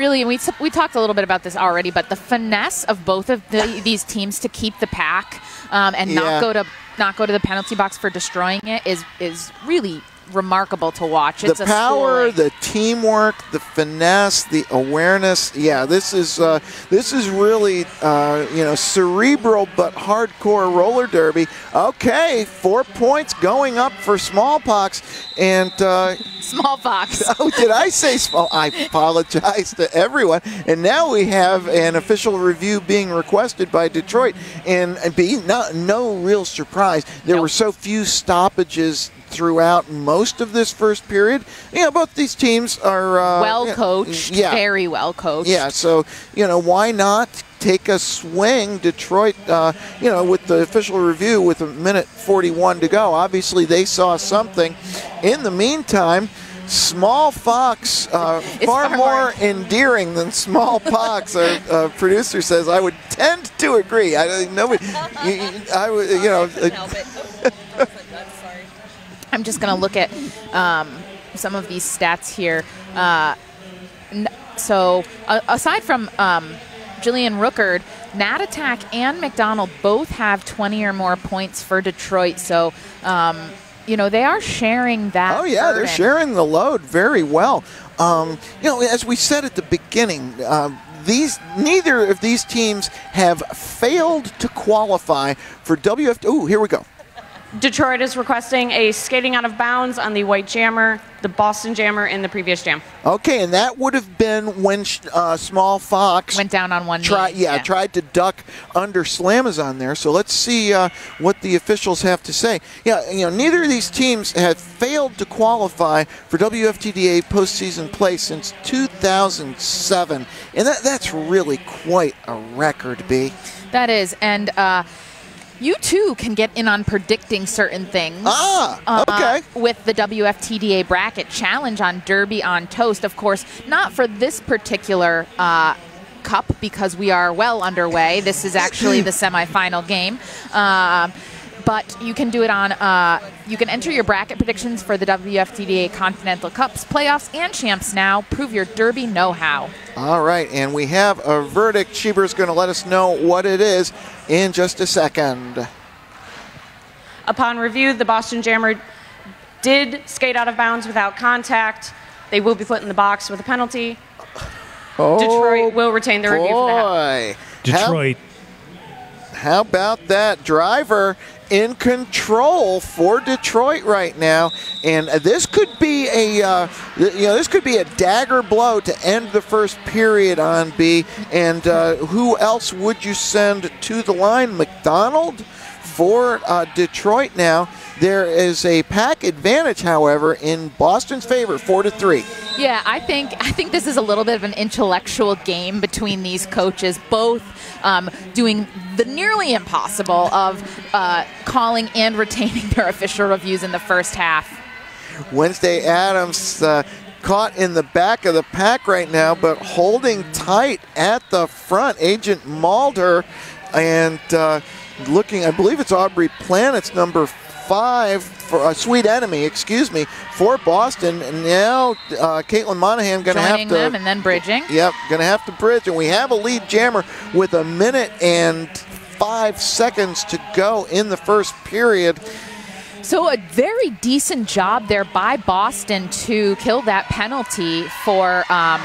really, and we, we talked a little bit about this already, but the finesse of both of the, these teams to keep the pack um, and yeah. not go to not go to the penalty box for destroying it is is really remarkable to watch. It's the power, a the teamwork, the finesse, the awareness. Yeah, this is uh, this is really uh, you know, cerebral but hardcore roller derby. Okay, four points going up for Smallpox and uh, Smallpox. Oh, did I say small? I apologize to everyone. And now we have an official review being requested by Detroit, and be not no real surprise. There nope. were so few stoppages throughout most of this first period. You know, both these teams are uh, well coached, yeah. very well coached. Yeah, so, you know, why not take a swing? Detroit, uh, you know, with the official review with a minute forty-one to go, obviously they saw something. In the meantime, Small Fox, uh, far, far more endearing than Smallpox. Our uh, producer says, I would tend to agree. I nobody, you, I would, you know. Uh, I'm just going to look at um, some of these stats here. Uh, so uh, aside from um, Jillian Rooker, Nat Attack and McDonald both have twenty or more points for Detroit. So, um, you know, they are sharing that. Oh, yeah, burden. They're sharing the load very well. Um, you know, as we said at the beginning, uh, these neither of these teams have failed to qualify for W F T D A. Oh, here we go. Detroit is requesting a skating out of bounds on the White Jammer, the Boston Jammer, and the previous jam. Okay, and that would have been when uh, Small Fox went down on one try, knee. Yeah, yeah, tried to duck under Slamazon there. So let's see uh, what the officials have to say. Yeah, you know, neither of these teams have failed to qualify for W F T D A postseason play since two thousand seven, and that, that's really quite a record, B. That is, and. Uh, You, too, can get in on predicting certain things ah, okay. uh, with the W F T D A Bracket Challenge on Derby on Toast. Of course, not for this particular uh, cup because we are well underway. This is actually the semifinal game. Uh, but you can do it on, uh, you can enter your bracket predictions for the W F T D A Continental Cups, playoffs, and champs now. Prove your Derby know-how. All right, and we have a verdict. Shebra's going to let us know what it is in just a second. Upon review, the Boston Jammer did skate out of bounds without contact. They will be put in the box with a penalty. Oh, Detroit will retain their boy. review for the half. Detroit. How, how about that? Driver in control for Detroit right now, and this could be a uh, you know this could be a dagger blow to end the first period on B. And uh, who else would you send to the line? McDonald for uh, Detroit now. There is a pack advantage, however, in Boston's favor, four to three. Yeah, I think I think this is a little bit of an intellectual game between these coaches, both um, doing the nearly impossible of uh, calling and retaining their official reviews in the first half. Wednesday Addams uh, caught in the back of the pack right now, but holding tight at the front. Agent Mulder and uh, looking, I believe it's Aubrey Planets, number four. Five for a uh, Sweet Enemy, excuse me, for Boston. And now uh, Caitlin Monahan going to have to them and then bridging. Yep, going to have to bridge, and we have a lead jammer with a minute and five seconds to go in the first period. So a very decent job there by Boston to kill that penalty for. Um,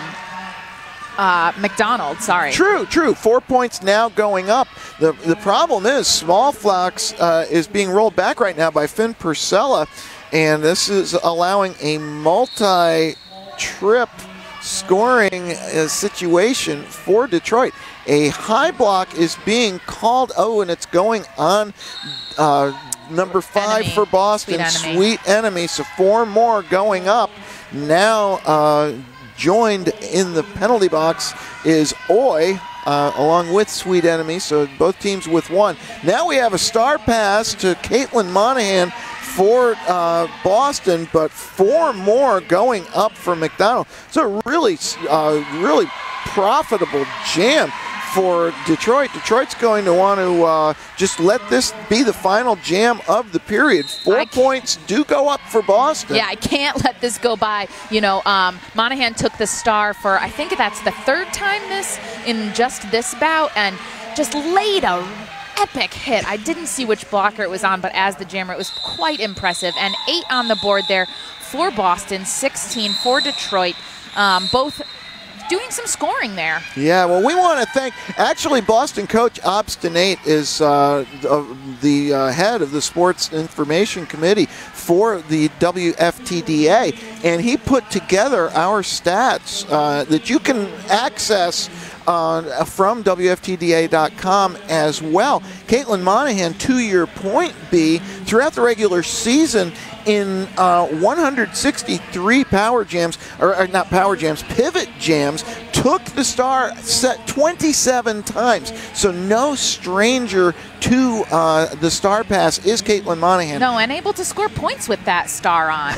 Uh, McDonald, sorry. True, true. Four points now going up. The the problem is Small Fox uh, is being rolled back right now by Finn Purcella, and this is allowing a multi-trip scoring uh, situation for Detroit. A high block is being called. Oh, and it's going on uh, number five enemy. for Boston. Sweet Enemy. Sweet Enemy. So four more going up now. Uh, Joined in the penalty box is Oi, uh, along with Sweet Enemy, so both teams with one. Now we have a star pass to Caitlin Monahan for uh, Boston, but four more going up for McDonald. It's a really, uh, really profitable jam. for Detroit. Detroit's going to want to uh, just let this be the final jam of the period. Four points do go up for Boston. Yeah, I can't let this go by. You know, um, Monahan took the star for, I think that's the third time this in just this bout, and just laid a epic hit. I didn't see which blocker it was on, but as the jammer, it was quite impressive. And eight on the board there for Boston, sixteen for Detroit. Um, both doing some scoring there. Yeah, well, we want to thank, actually, Boston coach Obstinate is uh, the uh, head of the Sports Information Committee for the W F T D A, and he put together our stats uh, that you can access Uh, from W F T D A dot com as well. Caitlin Monahan, two-year point B, throughout the regular season in uh, one hundred sixty-three power jams, or, or not power jams, pivot jams, took the star set twenty-seven times. So no stranger to uh, the star pass is Caitlin Monahan. No, and able to score points with that star on.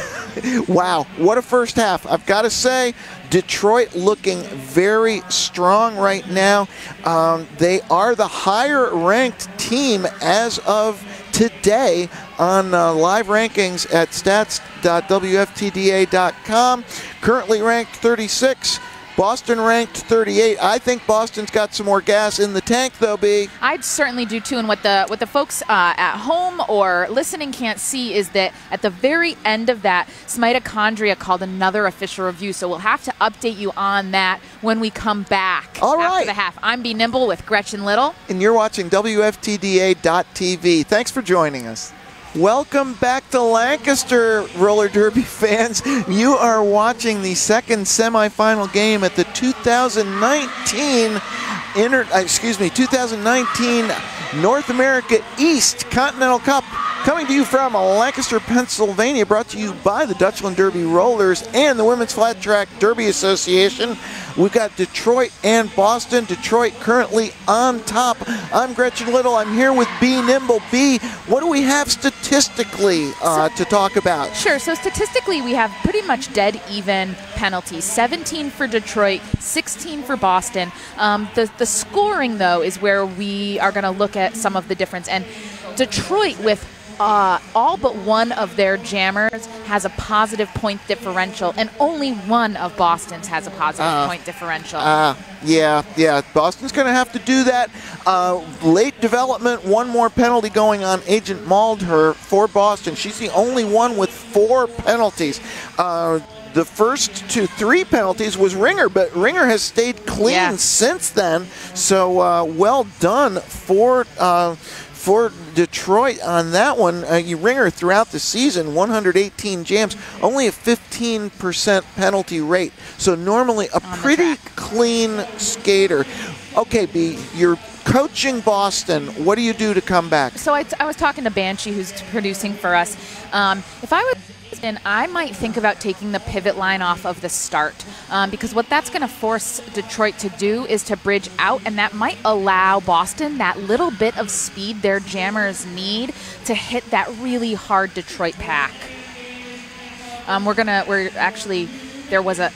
Wow, what a first half. I've got to say, Detroit looking very strong right now. Um, they are the higher ranked team as of today on uh, live rankings at stats dot W F T D A dot com. Currently ranked thirty-six. Boston ranked thirty-eight. I think Boston's got some more gas in the tank, though, B. I'd certainly do, too. And what the what the folks uh, at home or listening can't see is that at the very end of that, Smitochondria called another official review. So we'll have to update you on that when we come back. All right. After the half. I'm Bea Nimble with Gretchen Little. And you're watching W F T D A dot T V. Thanks for joining us. Welcome back to Lancaster, roller derby fans. You are watching the second semifinal game at the two thousand nineteen inter excuse me, two thousand nineteen North America East Continental Cup, coming to you from Lancaster, Pennsylvania, brought to you by the Dutchland Derby Rollers and the Women's Flat Track Derby Association. We've got Detroit and Boston. Detroit currently on top. I'm Gretchen Little. I'm here with Bea Nimble. Bea, what do we have statistically uh, so, to talk about? Sure. So statistically, we have pretty much dead even penalties. seventeen for Detroit, sixteen for Boston. Um, the, the scoring, though, is where we are going to look at some of the difference. And Detroit, with Uh, all but one of their jammers has a positive point differential, and only one of Boston's has a positive uh, point differential. Uh, yeah, yeah. Boston's going to have to do that. Uh, late development, one more penalty going on Agent Mulder for Boston. She's the only one with four penalties. Uh, The first two, three penalties was Ringer, but Ringer has stayed clean yeah. since then. So uh, well done for uh, for Detroit on that one. Uh, you Ringer throughout the season, one hundred eighteen jams, only a fifteen percent penalty rate. So normally a pretty clean skater. Okay, B, you're coaching Boston. What do you do to come back? So I, t I was talking to Banshee, who's producing for us. Um, if I would... And I might think about taking the pivot line off of the start um, because what that's going to force Detroit to do is to bridge out, and that might allow Boston that little bit of speed their jammers need to hit that really hard Detroit pack. Um, we're gonna, we're actually, there was a,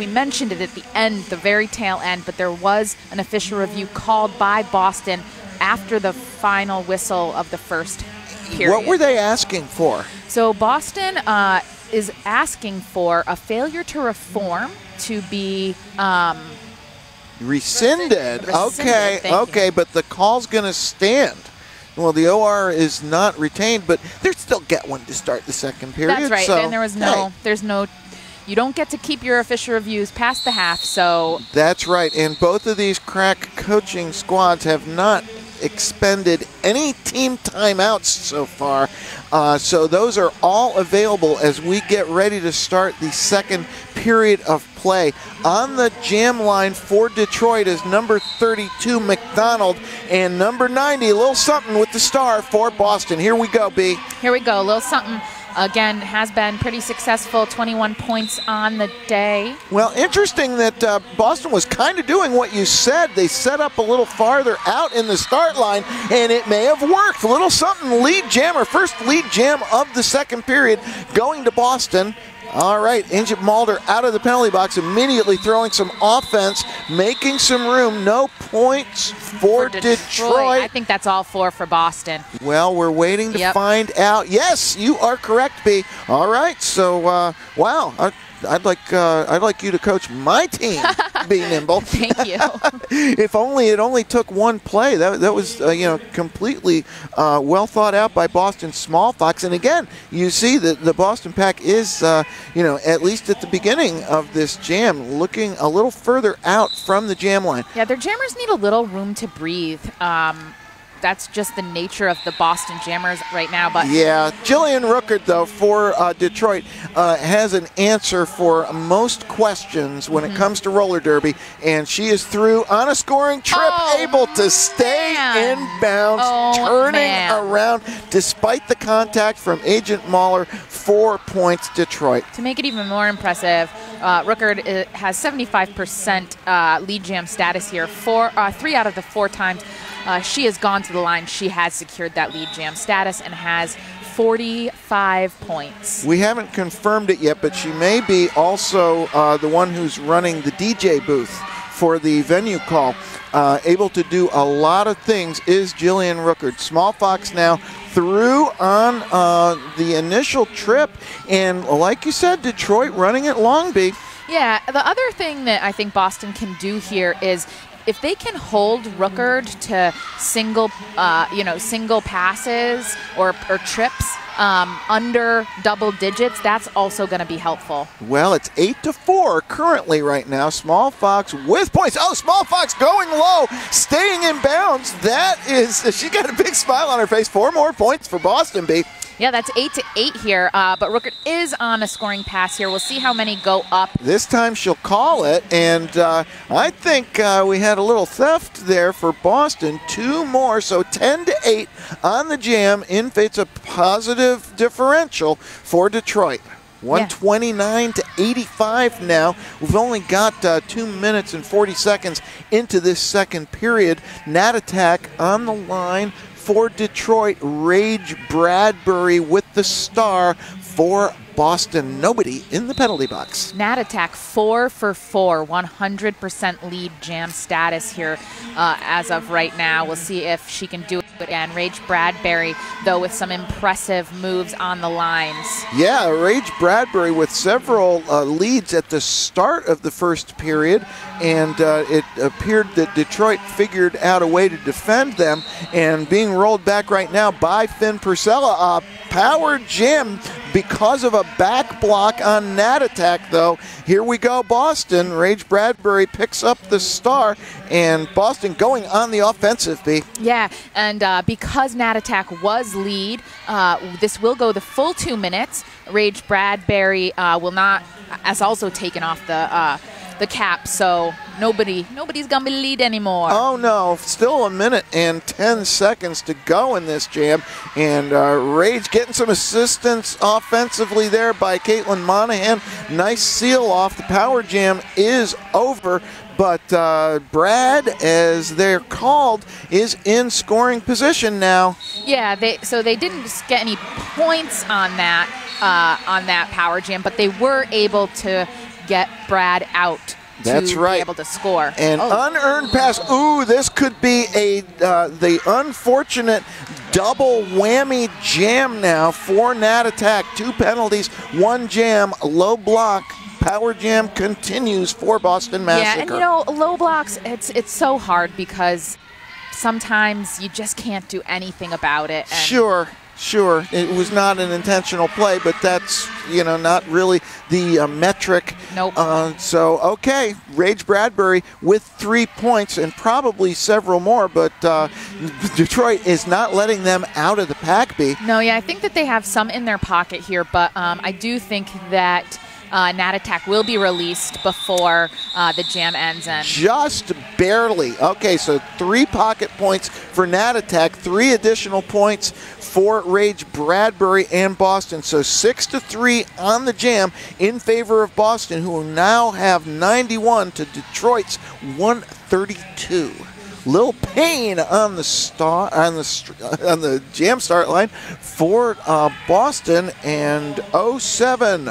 we mentioned it at the end, the very tail end, but there was an official review called by Boston after the final whistle of the first period. What were they asking for? So Boston uh, is asking for a failure to reform to be um, rescinded. rescinded. Okay, okay, you. But the call's going to stand. Well, the O R is not retained, but they still get one to start the second period. That's right. So, and there was no, hey. there's no. You don't get to keep your official reviews past the half. So that's right. And both of these crack coaching squads have not expended any team timeouts so far. Uh, so those are all available as we get ready to start the second period of play. On the jam line for Detroit is number thirty-two, McDonald, and number ninety, Lil Something with the star for Boston. Here we go, B. Here we go, Lil Something. Again, has been pretty successful, twenty-one points on the day. Well, interesting that uh, Boston was kind of doing what you said. They set up a little farther out in the start line, and it may have worked. A little something lead jammer, first lead jam of the second period, going to Boston. All right, Agent Mulder out of the penalty box, immediately throwing some offense, making some room. No points for, for Detroit. Detroit. I think that's all four for Boston. Well, we're waiting to yep. find out. Yes, you are correct, Bea. All right, so, uh, wow. I, I'd like uh, I'd like you to coach my team, Bea Nimble. Thank you. If only it only took one play. That that was uh, you know completely uh, well thought out by Boston Small Fox. And again, you see that the Boston Pack is uh, you know at least at the beginning of this jam, looking a little further out from the jam line. Yeah, their jammers need a little room to breathe. Um, That's just the nature of the Boston Jammers right now. But yeah, Jillian Rooker, though, for uh, Detroit, uh, has an answer for most questions when mm-hmm. it comes to roller derby. And she is through on a scoring trip, oh, able to stay man. inbounds, oh, turning man. around despite the contact from Agent Mahler. Four points, Detroit. To make it even more impressive, uh, Rooker has seventy-five percent uh, lead jam status here. Four, uh, three out of the four times Uh, she has gone to the line. She has secured that lead jam status and has forty-five points. We haven't confirmed it yet, but she may be also uh, the one who's running the D J booth for the venue call. Uh, able to do a lot of things is Jillian Rooker. Small Fox now through on uh, the initial trip. And like you said, Detroit running it long, Bea. Yeah, the other thing that I think Boston can do here is if they can hold Rooker to single, uh, you know, single passes or, or trips um, under double digits, that's also going to be helpful. Well, it's eight to four currently right now. Small Fox with points. Oh, Small Fox going low, staying in bounds. That is, she got a big smile on her face. Four more points for Boston, Bea. Yeah, that's eight to eight here, uh, but Rooker is on a scoring pass here. We'll see how many go up. This time she'll call it, and uh, I think uh, we had a little theft there for Boston. Two more, so ten to eight on the jam. In fate's a positive differential for Detroit. one twenty-nine yeah. to eighty-five now. We've only got uh, two minutes and forty seconds into this second period. Nat Attack on the line for Detroit. Rage Bradbury with the star for Boston. Nobody in the penalty box. Nat Attack four for four, one hundred percent lead jam status here uh, as of right now. We'll see if she can do it. And Rage Bradbury, though, with some impressive moves on the lines. Yeah, Rage Bradbury with several uh, leads at the start of the first period, and uh, it appeared that Detroit figured out a way to defend them, and being rolled back right now by Finn Purcella. Uh, power jam because of a back block on Nat Attack, though. Here we go, Boston. Rage Bradbury picks up the star, and Boston going on the offensive, Bea. Yeah, and uh, because Nat Attack was lead, uh, this will go the full two minutes. Rage Bradbury uh, will not, has also taken off the uh, the cap, so nobody, nobody's gonna be lead anymore. Oh no, still a minute and ten seconds to go in this jam, and uh, Rage getting some assistance offensively there by Caitlin Monahan. Nice seal off. The power jam is over, but uh, Brad, as they're called, is in scoring position now. Yeah, they, so they didn't get any points on that uh, on that power jam, but they were able to get Brad out. That's right. Be able to score. An oh. unearned pass. Ooh, this could be a uh, the unfortunate double whammy jam now for Nat Attack. Two penalties, one jam, low block. Power jam continues for Boston Massacre. Yeah, and you know, low blocks, it's it's so hard because sometimes you just can't do anything about it. And sure. Sure, it was not an intentional play, but that's, you know, not really the uh, metric. Nope. Uh, so, okay, Rage Bradbury with three points and probably several more, but uh, Detroit is not letting them out of the pack, Bea. No, yeah, I think that they have some in their pocket here, but um, I do think that Uh, Nat Attack will be released before uh, the jam ends. And just barely. Okay, so three pocket points for Nat Attack, three additional points for Rage Bradbury and Boston. So six to three on the jam in favor of Boston, who now have ninety-one to Detroit's one thirty-two. Lil Payne on the star on the on the jam start line for uh, Boston, and oh seven.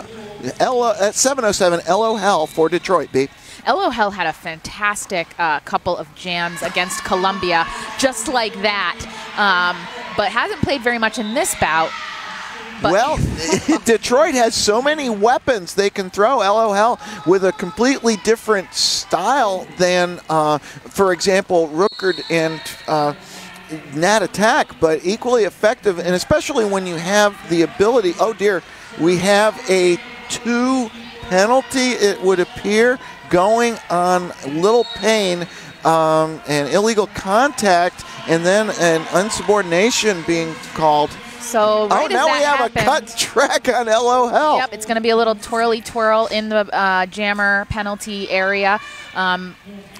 seven oh seven, L O. Hell for Detroit, B. L O. Hell had a fantastic uh, couple of jams against Columbia, just like that, um, but hasn't played very much in this bout. But well, Detroit has so many weapons they can throw. L O. Hell with a completely different style than, uh, for example, Rooker and uh, Nat Attack, but equally effective, and especially when you have the ability. Oh dear, we have a two penalty, it would appear, going on Lil Payne, um, and illegal contact, and then an insubordination being called. So right oh, as now that we have happened, a cut track on L O. Hell. Yep, it's going to be a little twirly twirl in the uh, jammer penalty area. Um,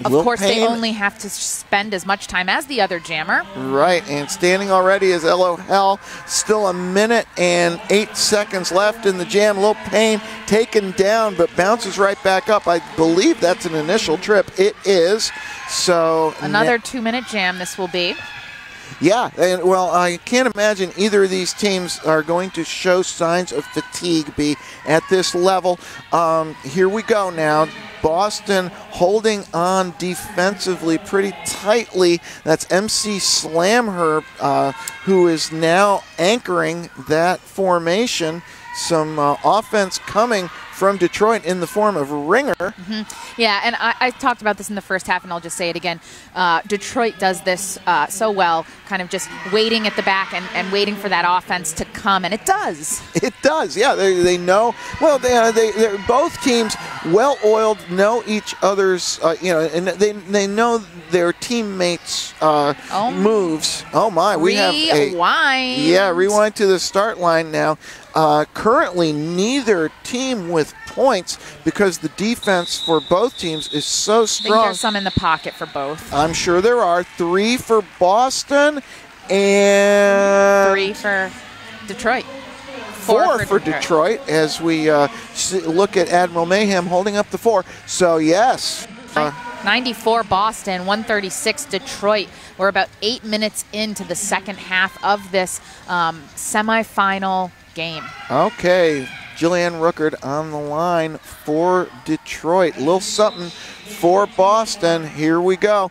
of Lil course, Payne. They only have to spend as much time as the other jammer. Right, and standing already is L O. Hell. Still a minute and eight seconds left in the jam. Lil Payne taken down, but bounces right back up. I believe that's an initial trip. It is. So another two-minute jam this will be. Yeah, and well, I can't imagine either of these teams are going to show signs of fatigue, B, at this level. Um, here we go now. Boston holding on defensively pretty tightly. That's M C Slamher, uh, who is now anchoring that formation. Some uh, offense coming from Detroit in the form of Ringer. Mm-hmm. Yeah, and I, I talked about this in the first half, and I'll just say it again. Uh, Detroit does this uh, so well, kind of just waiting at the back and, and waiting for that offense to come, and it does. It does, yeah. They, they know. Well, they, they, they're both teams well-oiled, know each other's, uh, you know, and they, they know their teammates' uh, oh. moves. Oh, my. We rewind. have Rewind. Yeah, rewind to the start line now. Uh, currently, neither team with points because the defense for both teams is so strong. I think there's some in the pocket for both. I'm sure there are. Three for Boston and... Three for Detroit. Four, four for, for Detroit. Detroit as we uh, look at Admiral Mayhem holding up the four. So, yes. Uh, ninety-four Boston, one thirty-six Detroit. We're about eight minutes into the second half of this um, semifinal game. Okay, Jillian Rooker on the line for Detroit. Lil Something for Boston. Here we go.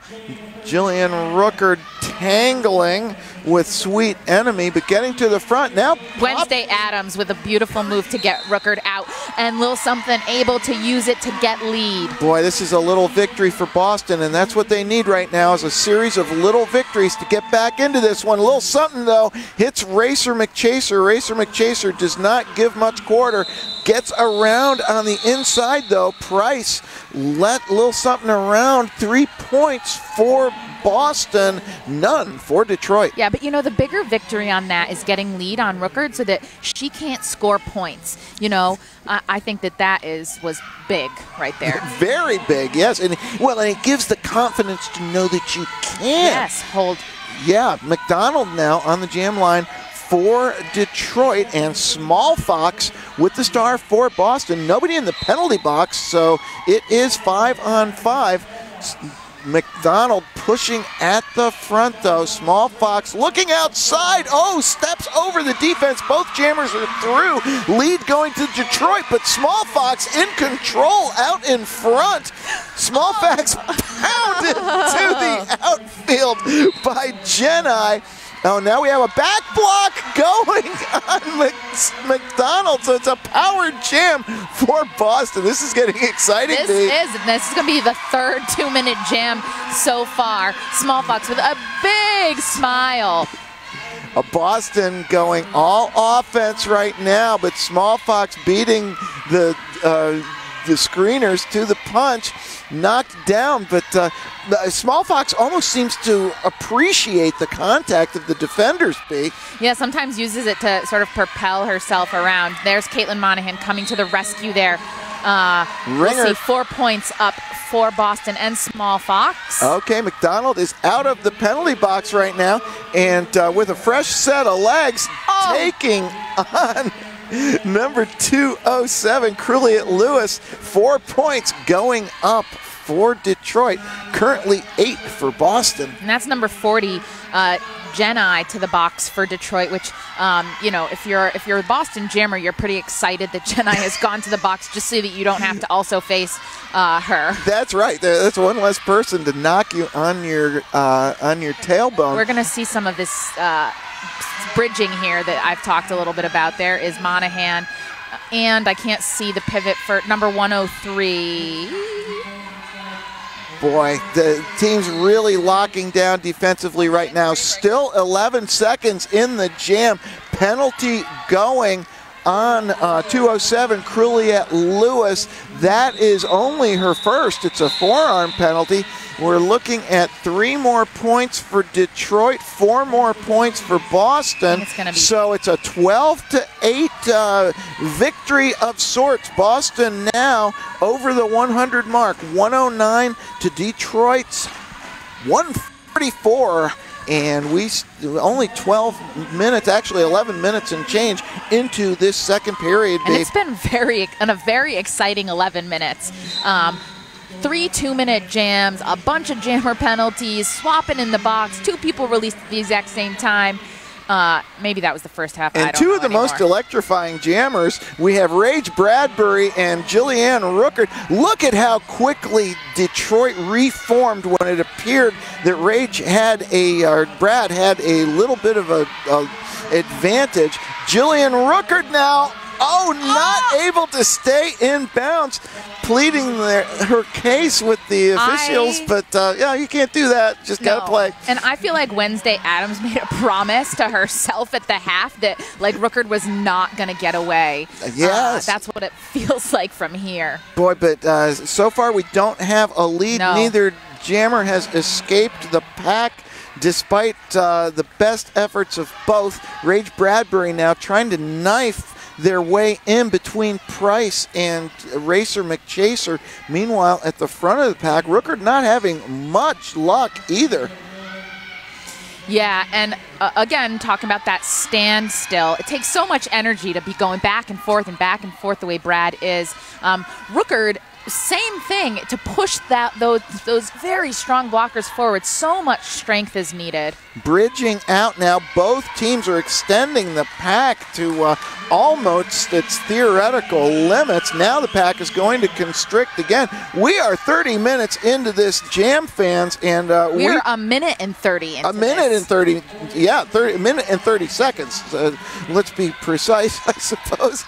Jillian Rooker tangling with Sweet Enemy, but getting to the front now. Wednesday Addams with a beautiful move to get Rooker out, and Lil Something able to use it to get lead. Boy, this is a little victory for Boston, and that's what they need right now is a series of little victories to get back into this one. Lil Something, though, hits Racer McChaser. Racer McChaser does not give much quarter. Gets around on the inside, though. Price let Lil Something around. Three points for Boston, none for Detroit. Yeah, but you know, the bigger victory on that is getting lead on Rooker so that she can't score points. You know, I, I think that that is was big right there. Very big, yes. And well, and it gives the confidence to know that you can. Yes, hold. Yeah, McDonald now on the jam line for Detroit, and Small Fox with the star for Boston. Nobody in the penalty box, so it is five on five. McDonald pushing at the front, though. Small Fox looking outside. Oh, steps over the defense. Both jammers are through. Lead going to Detroit, but Small Fox in control out in front. Small oh. Fox pounded to the outfield by Jenni. Oh, now we have a back block going on Mc McDonald, so it's a power jam for Boston. This is getting exciting. This Dave. is. And this is going to be the third two-minute jam so far. Small Fox with a big smile. A Boston going all offense right now, but Small Fox beating the uh, the screeners to the punch. Knocked down, but uh, Small Fox almost seems to appreciate the contact of the defenders, B. Yeah, sometimes uses it to sort of propel herself around. There's Caitlin Monahan coming to the rescue there. Uh, Ringer. We'll see four points up for Boston and Small Fox. Okay, McDonald is out of the penalty box right now, and uh, with a fresh set of legs, oh. taking on Number two oh seven, Cruliet Lewis, four points going up for Detroit. Currently eight for Boston. And that's number forty, uh, Jenni to the box for Detroit, which, um, you know, if you're if you're a Boston jammer, you're pretty excited that Jenni has gone to the box just so that you don't have to also face uh, her. That's right. That's one less person to knock you on your uh, on your tailbone. We're going to see some of this uh, bridging here that I've talked a little bit about. There is Monahan, and I can't see the pivot for number one oh three. Boy, the team's really locking down defensively right now. Still eleven seconds in the jam. Penalty going on uh, two oh seven, Cruliet Lewis. That is only her first. It's a forearm penalty. We're looking at three more points for Detroit, four more points for Boston. It's gonna be so it's a twelve to eight uh, victory of sorts. Boston now over the one hundred mark, one oh nine to Detroit's one forty-four. And we only twelve minutes, actually eleven minutes and change into this second period. And babe. It's been very, and a very exciting eleven minutes. Um, Three two-minute jams, a bunch of jammer penalties, swapping in the box, two people released at the exact same time. Uh, maybe that was the first half. And I don't two of the anymore. most electrifying jammers, we have Rage Bradbury and Jillian Rooker. Look at how quickly Detroit reformed when it appeared that Rage had a, or Brad had a little bit of a, a advantage. Jillian Rooker now. Oh, not oh. able to stay in bounds, pleading their, her case with the officials. I, but, uh, yeah, you can't do that. Just no. got to play. And I feel like Wednesday Addams made a promise to herself at the half that, like, Rooker was not going to get away. Yes. Uh, that's what it feels like from here. Boy, but uh, so far we don't have a lead. No. Neither jammer has escaped the pack. Despite uh, the best efforts of both, Rage Bradbury now trying to knife their way in between Price and Racer McChaser. Meanwhile, at the front of the pack, Rooker not having much luck either. Yeah, and uh, again, talking about that standstill, it takes so much energy to be going back and forth and back and forth the way Brad is. Um, Rooker, same thing, to push that those, those very strong blockers forward. So much strength is needed. Bridging out now, both teams are extending the pack to uh, almost its theoretical limits. Now the pack is going to constrict again. We are thirty minutes into this jam, fans, and uh, we're we, a minute and thirty. Into a minute this. and thirty, yeah, thirty a minute and thirty seconds. Uh, let's be precise, I suppose.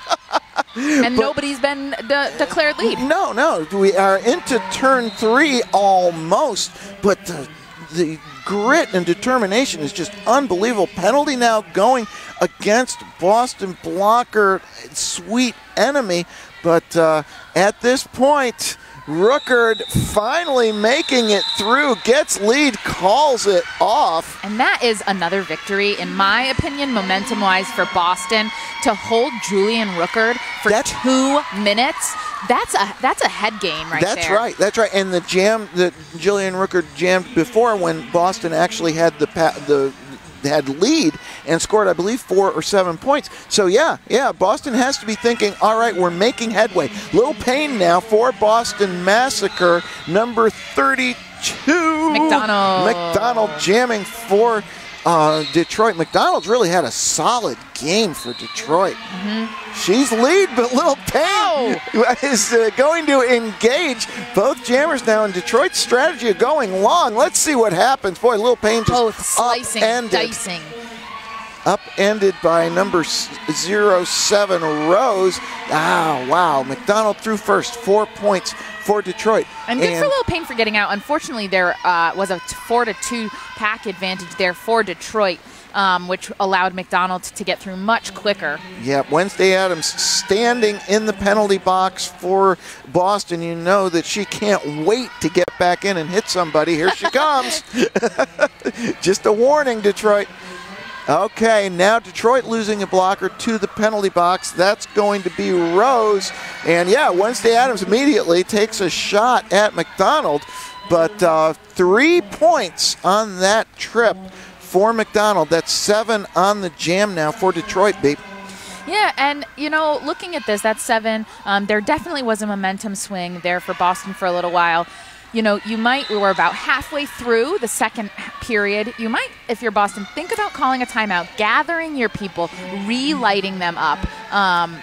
And but, nobody's been de declared lead. No, no, we are into turn three almost, but the, the grit and determination is just unbelievable. Penalty now going against Boston blocker Sweet Enemy, but uh, at this point, Rooker finally making it through, gets lead, calls it off. And that is another victory, in my opinion, momentum-wise for Boston. To hold Jillian Rooker for that's, two minutes, that's a that's a head game right that's there. That's right, that's right. And the jam that Jillian Rooker jammed before, when Boston actually had the the had lead and scored, I believe, four or seven points. So, yeah, yeah, Boston has to be thinking, all right, we're making headway. Lil Payne now for Boston Massacre, number thirty-two. McDonald. McDonald jamming for uh, Detroit. McDonald's really had a solid game for Detroit. Mm-hmm. She's lead, but Lil Payne oh. is uh, going to engage. Both jammers now in Detroit's strategy of going long. Let's see what happens. Boy, Lil Payne just Both slicing, upended. dicing. Upended by number zero seven, Rose. Ah, wow. McDonald threw first. Four points for Detroit. And good and for Lil Payne for getting out. Unfortunately, there uh, was a four to two pack advantage there for Detroit. Um, which allowed McDonald to get through much quicker. Yeah, Wednesday Addams standing in the penalty box for Boston. You know that she can't wait to get back in and hit somebody. Here she comes. Just a warning, Detroit. Okay, now Detroit losing a blocker to the penalty box. That's going to be Rose. And yeah, Wednesday Addams immediately takes a shot at McDonald. But uh, three points on that trip. For McDonald, that's seven on the jam now for Detroit, babe. Yeah, and, you know, looking at this, that's seven. Um, there definitely was a momentum swing there for Boston for a little while. You know, you might, we were about halfway through the second period. You might, if you're Boston, think about calling a timeout, gathering your people, relighting them up. Um,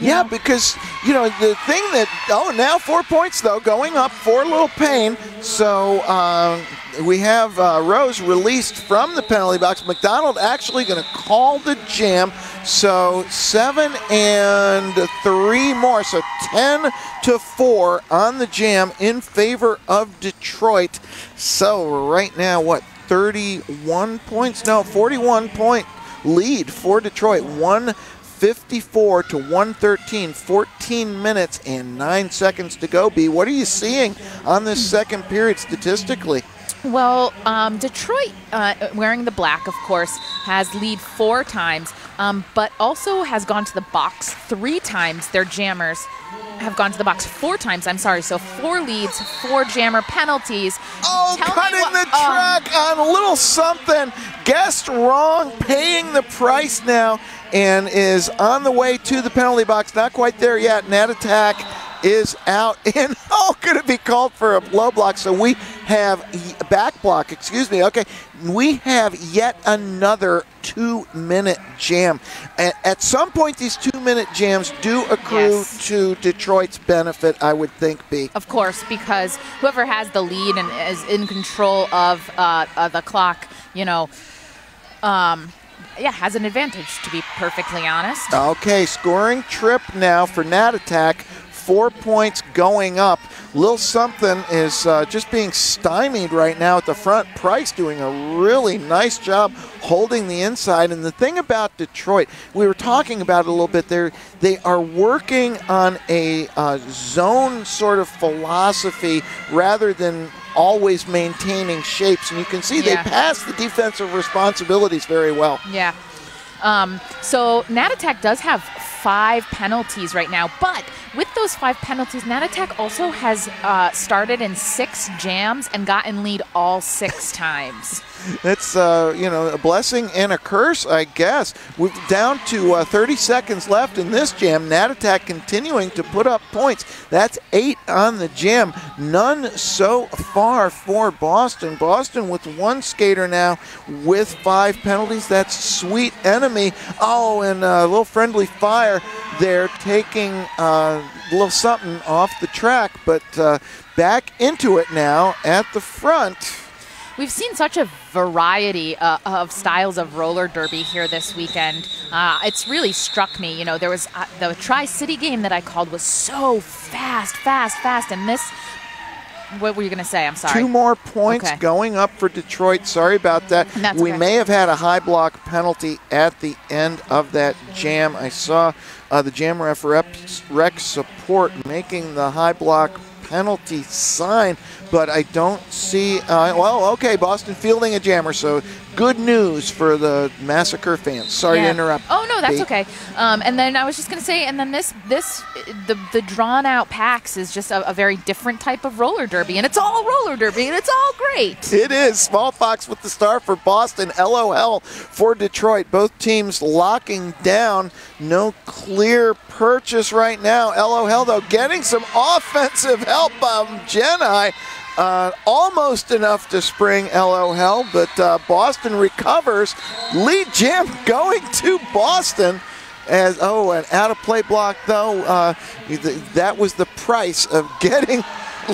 yeah, know. because, you know, the thing that, oh, now four points, though, going up for Lil Payne. So uh, we have uh, Rose released from the penalty box. McDonald actually going to call the jam. So seven and three more, so ten to four on the jam in favor of Detroit. So right now, what, thirty-one points? No, forty-one point lead for Detroit, one fifty-four to one thirteen, fourteen minutes and nine seconds to go. B, what are you seeing on this second period statistically? Well, um, Detroit, uh, wearing the black, of course, has lead four times, um, but also has gone to the box three times. Their jammers have gone to the box four times, I'm sorry. So four leads, four jammer penalties. Oh, Tell cutting what, the track um, on Lil Something. Guessed wrong, paying the price now, and is on the way to the penalty box. Not quite there yet. Nat Attack is out, and oh, could it be called for a low block? So we have back block, excuse me. Okay, we have yet another two-minute jam. At some point, these two-minute jams do accrue yes. to Detroit's benefit, I would think, B. Of course, because whoever has the lead and is in control of uh, uh, the clock, you know, um, yeah, has an advantage, to be perfectly honest. Okay, scoring trip now for Nat Attack. Four points going up. Lil Something is uh, just being stymied right now at the front. Price doing a really nice job holding the inside. And the thing about Detroit, we were talking about it a little bit there, they are working on a uh, zone sort of philosophy rather than always maintaining shapes. And you can see yeah. they pass the defensive responsibilities very well. Yeah. Um, so Nat Attack does have five penalties right now, but with those five penalties, Nat Attack also has uh, started in six jams and gotten lead all six times. That's, uh, you know, a blessing and a curse, I guess. We're down to uh, thirty seconds left in this jam. Nat Attack continuing to put up points. That's eight on the jam. None so far for Boston. Boston with one skater now with five penalties. That's Sweet Enemy. Oh, and a little friendly fire there taking uh, a little something off the track, but uh, back into it now at the front. We've seen such a variety uh, of styles of roller derby here this weekend. Uh, it's really struck me. You know, there was uh, the Tri-City game that I called was so fast, fast, fast. And this, what were you going to say? I'm sorry. Two more points okay. going up for Detroit. Sorry about that. That's we okay. may have had a high block penalty at the end of that jam. I saw uh, the jam ref support making the high block penalty sign, but I don't see, uh, well, okay, Boston fielding a jammer, so good news for the Massacre fans. Sorry yeah. to interrupt. Oh, no, that's Pete. okay. Um, and then I was just going to say, and then this, this the, the drawn-out P A X is just a, a very different type of roller derby, and it's all roller derby, and it's all great. It is. Small Fox with the star for Boston, L O. Hell for Detroit. Both teams locking down. No clear purchase right now. L O. Hell, though, getting some offensive help from Jenni. Uh, almost enough to spring L O. Hell, but uh, Boston recovers. Lead jam going to Boston. As oh, an out-of-play block, though. Uh, th that was the price of getting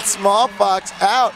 Small Fox out.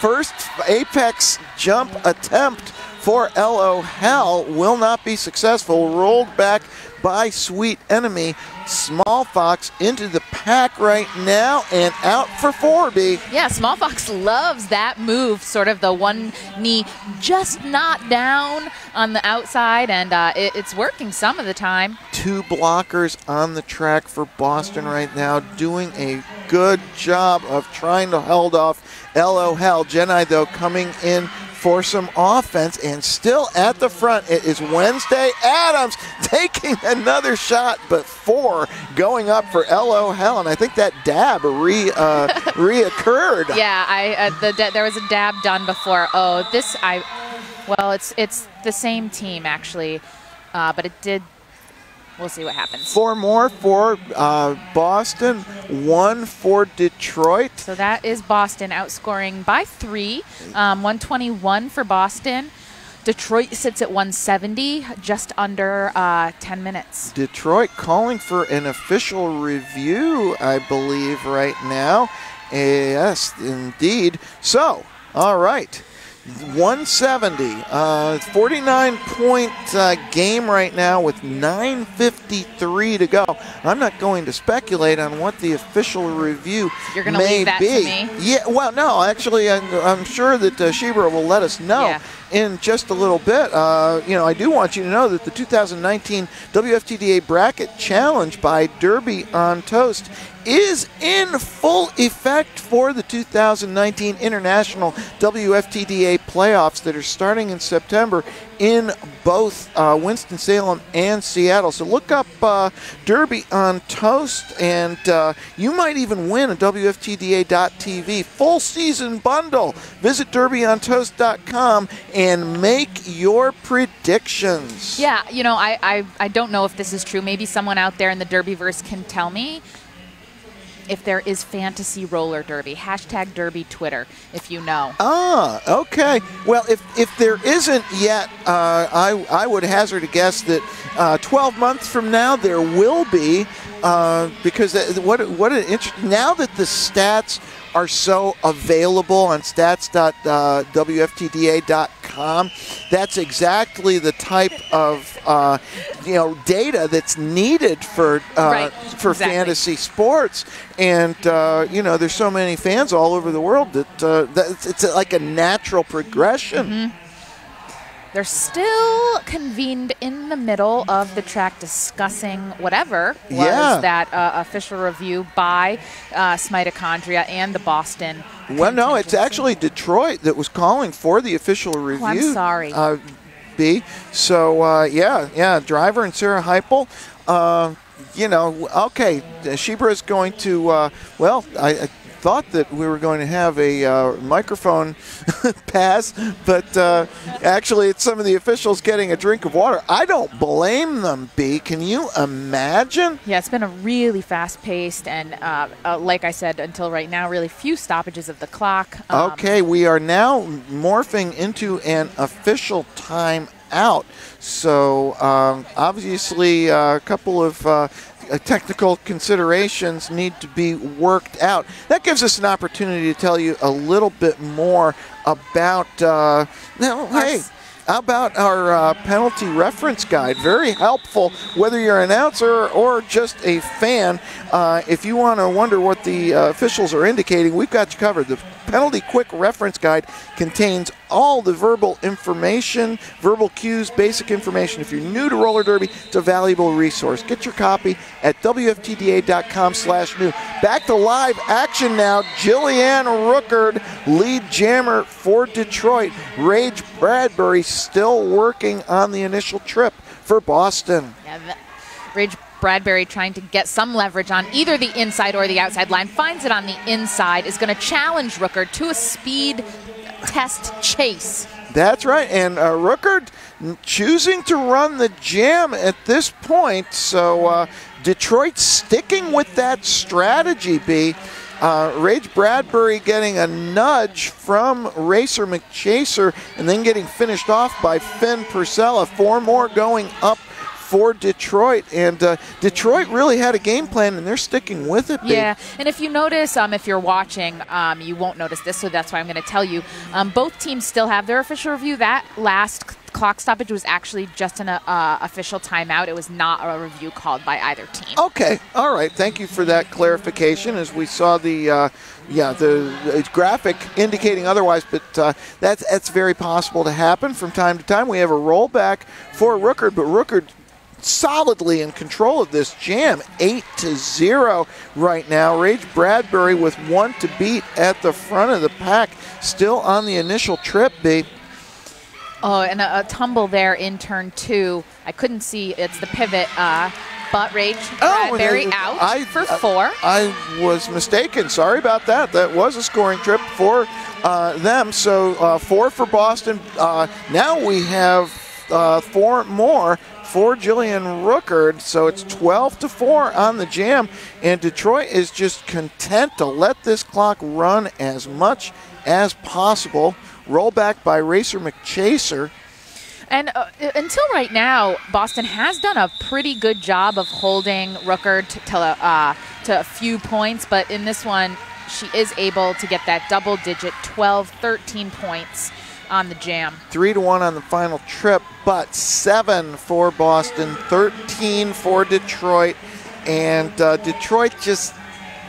First apex jump attempt for L O. Hell will not be successful. Rolled back by Sweet Enemy. Small Fox into the pack right now and out for four B. Yeah, Small Fox loves that move, sort of the one knee just not down on the outside, and uh, it, it's working some of the time. Two blockers on the track for Boston right now doing a good job of trying to hold off L O. Hell. Jenni, though, coming in for some offense, and still at the front, it is Wednesday Addams taking another shot, but four going up for L O. Hell, and I think that dab re uh, reoccurred. Yeah, I uh, the da there was a dab done before. Oh, this I, well, it's it's the same team actually, uh, but it did. we'll see what happens. Four more for uh, Boston, one for Detroit. So that is Boston outscoring by three, um, one twenty-one for Boston. Detroit sits at one seventy, just under uh, ten minutes. Detroit calling for an official review, I believe, right now. Yes, indeed. So, all right. one seventy, uh, forty-nine point uh, game right now with nine fifty-three to go. I'm not going to speculate on what the official review You're gonna may leave that be. To me. Yeah, well, no, actually, I'm, I'm sure that uh, Shebra will let us know yeah. in just a little bit. Uh, you know, I do want you to know that the two thousand nineteen W F T D A Bracket Challenge by Derby on Toast is in full effect for the two thousand nineteen International W F T D A playoffs that are starting in September in both uh, Winston-Salem and Seattle. So look up uh, Derby on Toast, and uh, you might even win a W F T D A dot T V full season bundle. Visit derby on toast dot com and make your predictions. Yeah, you know, I, I, I don't know if this is true. Maybe someone out there in the Derbyverse can tell me. If there is fantasy roller derby, hashtag derby Twitter, if you know. Ah, okay. Well, if if there isn't yet, uh, I I would hazard a guess that uh, twelve months from now there will be, uh, because what what an interesting, now that the stats are so available on stats dot W F T D A dot com. That's exactly the type of uh, you know data that's needed for uh, right. for exactly. fantasy sports, and uh, you know there's so many fans all over the world that, uh, that it's, it's like a natural progression. Mm-hmm. They're still convened in the middle of the track discussing whatever was yeah. that uh, official review by uh, Smitochondria and the Boston. Well, no, it's actually Detroit that was calling for the official review. Oh, I'm sorry. Uh, B. So, uh, yeah, yeah, Driver and Sarah Heupel. Uh, you know, okay, Shebra is going to, uh, well, I... I thought that we were going to have a uh, microphone pass, but uh, actually it's some of the officials getting a drink of water. I don't blame them, B. Can you imagine? Yeah, it's been a really fast-paced and, uh, uh, like I said, until right now, really few stoppages of the clock. Um, okay, we are now morphing into an official timeout. So um, obviously uh, a couple of... Uh, technical considerations need to be worked out. That gives us an opportunity to tell you a little bit more about, uh, now, hey, how about our uh, penalty reference guide? Very helpful, whether you're an announcer or just a fan. Uh, if you want to wonder what the uh, officials are indicating, we've got you covered. The Penalty Quick Reference Guide contains all the verbal information, verbal cues, basic information. If you're new to roller derby, it's a valuable resource. Get your copy at W F T D A dot com slash new. Back to live action now. Jillian Rooker, lead jammer for Detroit. Rage Bradbury still working on the initial trip for Boston. Yeah, Rage Bradbury trying to get some leverage on either the inside or the outside line. Finds it on the inside. Is going to challenge Rooker to a speed test chase. That's right, and uh, Rooker choosing to run the jam at this point, so uh, Detroit sticking with that strategy, B. Uh, Rage Bradbury getting a nudge from Racer McChaser and then getting finished off by Finn Purcella. Four more going up for Detroit, and uh, Detroit really had a game plan, and they're sticking with it. Yeah, babe. And if you notice, um, if you're watching, um, you won't notice this, so that's why I'm going to tell you. Um, both teams still have their official review. That last clock stoppage was actually just an uh, official timeout. It was not a review called by either team. Okay, all right. Thank you for that clarification. As we saw the uh, yeah the, the graphic indicating otherwise, but uh, that's that's very possible to happen from time to time. We have a rollback for Rooker, but Rooker solidly in control of this jam, eight to zero right now. Rage Bradbury with one to beat at the front of the pack, still on the initial trip, B. Oh, and a, a tumble there in turn two. I couldn't see, it's the pivot, uh, but Rage Bradbury oh, out I, for four. I, I was mistaken, sorry about that. That was a scoring trip for uh, them, so uh, four for Boston. Uh, now we have uh, four more for Jillian Rooker. So it's twelve to four on the jam, and Detroit is just content to let this clock run as much as possible. Roll back by Racer McChaser. And uh, until right now, Boston has done a pretty good job of holding Rooker to, to, uh, to a few points, but in this one, she is able to get that double-digit twelve, thirteen points on the jam. Three to one on the final trip, but seven for Boston, thirteen for Detroit, and uh, Detroit just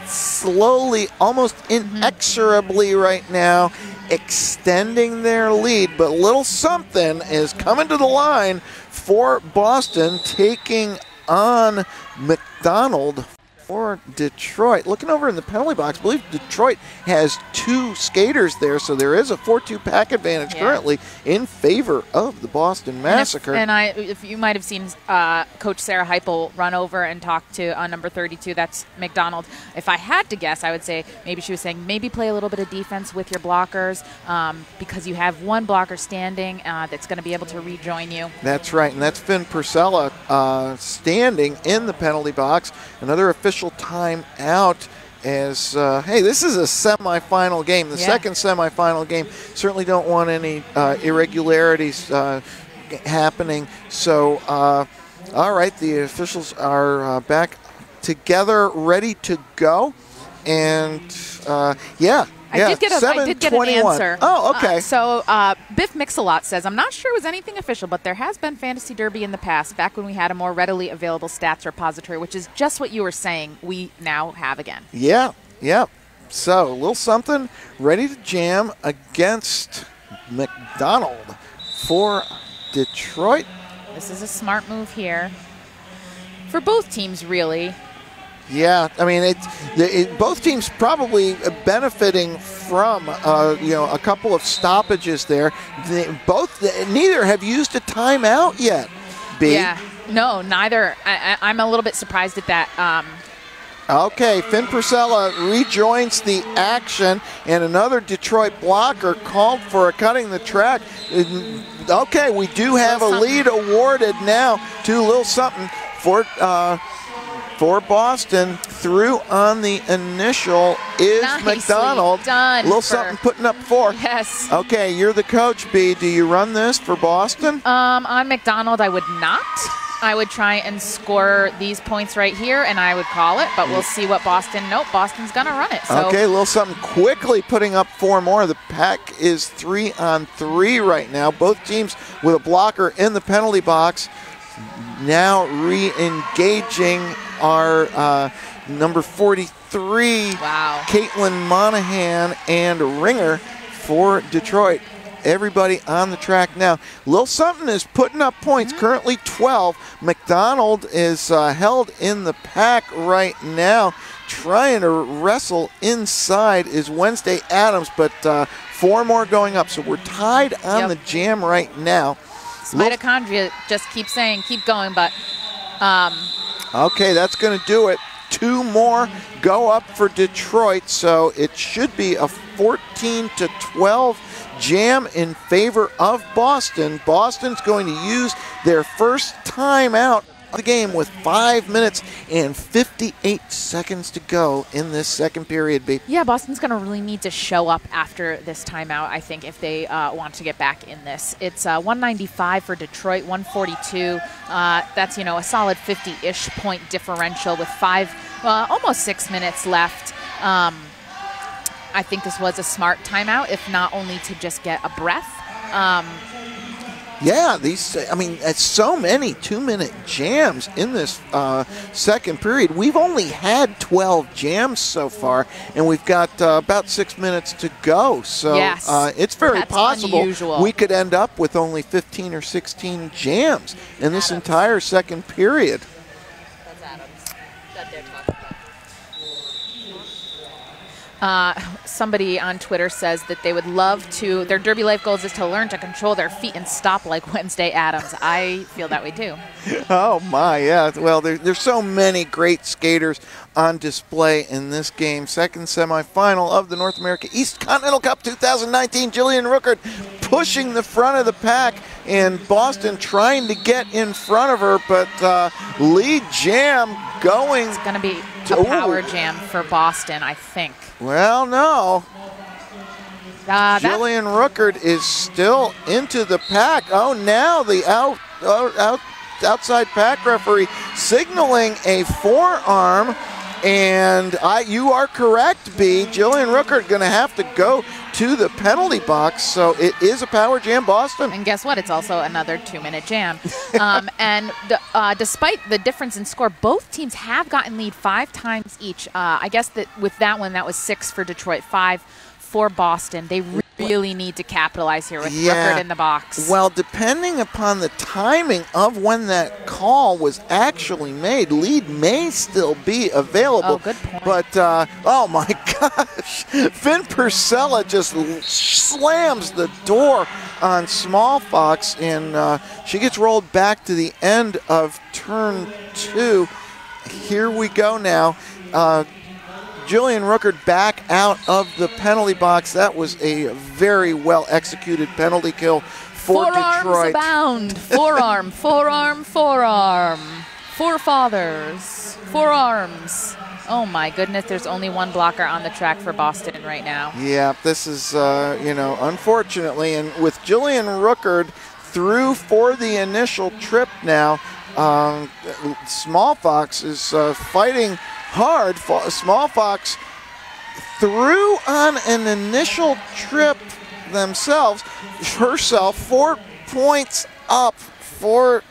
slowly, almost inexorably mm-hmm. right now, extending their lead, but Little Something is coming to the line for Boston, taking on McDonald for Detroit. Looking over in the penalty box, I believe Detroit has two skaters there, so there is a four two pack advantage yeah. currently in favor of the Boston Massacre. And, if, and I, if you might have seen uh, Coach Sarah Heupel run over and talk to uh, number thirty-two, that's McDonald. If I had to guess, I would say maybe she was saying maybe play a little bit of defense with your blockers um, because you have one blocker standing uh, that's going to be able to rejoin you. That's right, and that's Finn Purcella uh, standing in the penalty box. Another official time out as, uh, hey, this is a semifinal game, the yeah. second semifinal game. Certainly don't want any uh, irregularities uh, happening. So, uh, all right, the officials are uh, back together, ready to go. And, uh, yeah. I, yeah, did get a, I did get an answer. Oh, okay. Uh, so uh, Biff Mix-a-Lot says, I'm not sure it was anything official, but there has been Fantasy Derby in the past, back when we had a more readily available stats repository, which is just what you were saying we now have again. Yeah, yeah. So a little something ready to jam against McDonald for Detroit. This is a smart move here for both teams, really. Yeah, I mean, it, it, both teams probably benefiting from uh, you know, a couple of stoppages there. They, both, they, neither have used a timeout yet. B. Yeah, no, neither. I, I, I'm a little bit surprised at that. Um, okay, Finn Purcella rejoins the action, and another Detroit blocker called for a cutting the track. Okay, we do have a lead awarded now to Lil Something for. Uh, For Boston, through on the initial is Nicely McDonald. Done Little Something putting up four. Yes. Okay, you're the coach, B. Do you run this for Boston? Um, on McDonald, I would not. I would try and score these points right here, and I would call it, but we'll see what Boston, nope, Boston's gonna run it. So. Okay, Little Something quickly putting up four more. The pack is three on three right now. Both teams with a blocker in the penalty box. Now re-engaging our uh, number forty-three, wow. Caitlin Monahan and Ringer for Detroit. Everybody on the track now. Lil Something is putting up points, mm-hmm. currently twelve. McDonald is uh, held in the pack right now. Trying to wrestle inside is Wednesday Addams, but uh, four more going up. So we're tied on yep. the jam right now. Mitochondria just keep saying, keep going, but... Um, okay, that's going to do it. Two more go up for Detroit, so it should be a fourteen to twelve jam in favor of Boston. Boston's going to use their first timeout of the game with five minutes and fifty-eight seconds to go in this second period, B. Yeah, Boston's going to really need to show up after this timeout, I think, if they uh, want to get back in this. It's uh, one ninety-five for Detroit, one forty-two. Uh, that's, you know, a solid fifty-ish point differential with five, uh, almost six minutes left. Um, I think this was a smart timeout, if not only to just get a breath. Um, Yeah, these, I mean, it's so many two-minute jams in this uh, second period. We've only had twelve jams so far, and we've got uh, about six minutes to go. So yes, uh, it's very possible unusual. we could end up with only fifteen or sixteen jams in this Adams. entire second period. That's Adams that they're talking about. Uh, somebody on Twitter says that they would love to, their Derby life goals is to learn to control their feet and stop like Wednesday Addams. I feel that way too. Oh my, yeah. Well, there, there's so many great skaters on display in this game. Second semifinal of the North America East Continental Cup two thousand nineteen. Jillian Rooker pushing the front of the pack in Boston trying to get in front of her, but uh, lead jam going. It's going to be a power ooh. jam for Boston, I think. Well, no. Uh, Jillian Rooker is still into the pack. Oh, now the out, uh, out, outside pack referee signaling a forearm. And I, you are correct, Bea. Jillian Rooker going to have to go to the penalty box. So it is a power jam, Boston. And guess what? It's also another two-minute jam. um, and uh, despite the difference in score, both teams have gotten lead five times each. Uh, I guess that with that one, that was six for Detroit, five for Boston. They really need to capitalize here with yeah. Rooker in the box. Well, depending upon the timing of when that call was actually made, lead may still be available. Oh, good point. But, uh, oh my gosh, Finn Purcella just slams the door on Small Fox, and uh, she gets rolled back to the end of turn two. Here we go now. Uh, Jillian Rooker back out of the penalty box. That was a very well-executed penalty kill for Detroit. Forearms abound. Forearm, forearm, forearm. Forefathers. Forearms. Oh, my goodness. There's only one blocker on the track for Boston right now. Yeah, this is, uh, you know, unfortunately. And with Jillian Rooker through for the initial trip now, um, Small Fox is uh, fighting hard. Small Fox threw on an initial trip themselves, herself, four points up for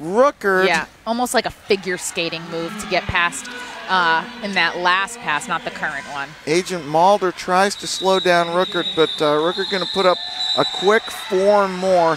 Rooker. Yeah, almost like a figure skating move to get past uh, in that last pass, not the current one. Agent Mulder tries to slow down Rooker, but uh, Rooker going to put up a quick four more.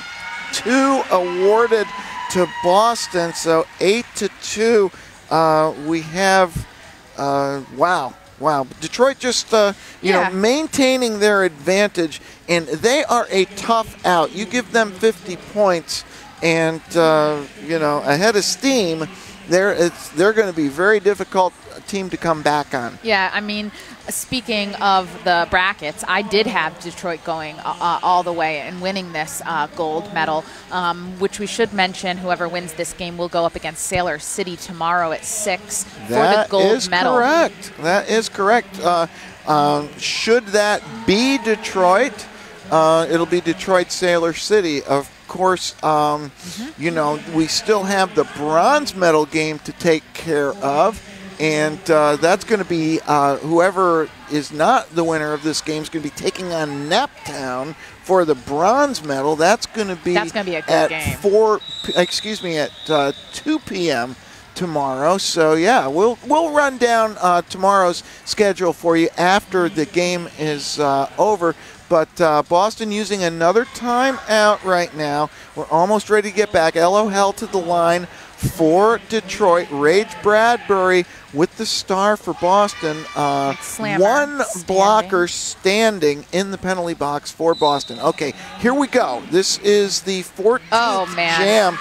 Two awarded to Boston, so eight to two. Uh, we have, uh, wow, wow. Detroit just, uh, you yeah. know, maintaining their advantage, and they are a tough out. You give them fifty points, and, uh, you know, ahead of steam, they're, it's, they're going to be a very difficult team to come back on. Yeah, I mean, speaking of the brackets, I did have Detroit going uh, all the way and winning this uh, gold medal, um, which we should mention, whoever wins this game will go up against Sailor City tomorrow at six for the gold medal. That is correct. That is correct. Uh, um, should that be Detroit, uh, it'll be Detroit Sailor City, of course. Um, mm-hmm. You know, we still have the bronze medal game to take care of. And uh, that's going to be uh, whoever is not the winner of this game is going to be taking on Naptown for the bronze medal. That's going to be that's going to be a good at game. four. Excuse me, at uh, two p m tomorrow. So yeah, we'll we'll run down uh, tomorrow's schedule for you after the game is uh, over. But uh, Boston using another timeout right now. We're almost ready to get back. L O. Hell to the line for Detroit. Rage Bradbury with the star for Boston. Uh, one standing. blocker standing in the penalty box for Boston. Okay, here we go. This is the fourteenth oh, man. jam.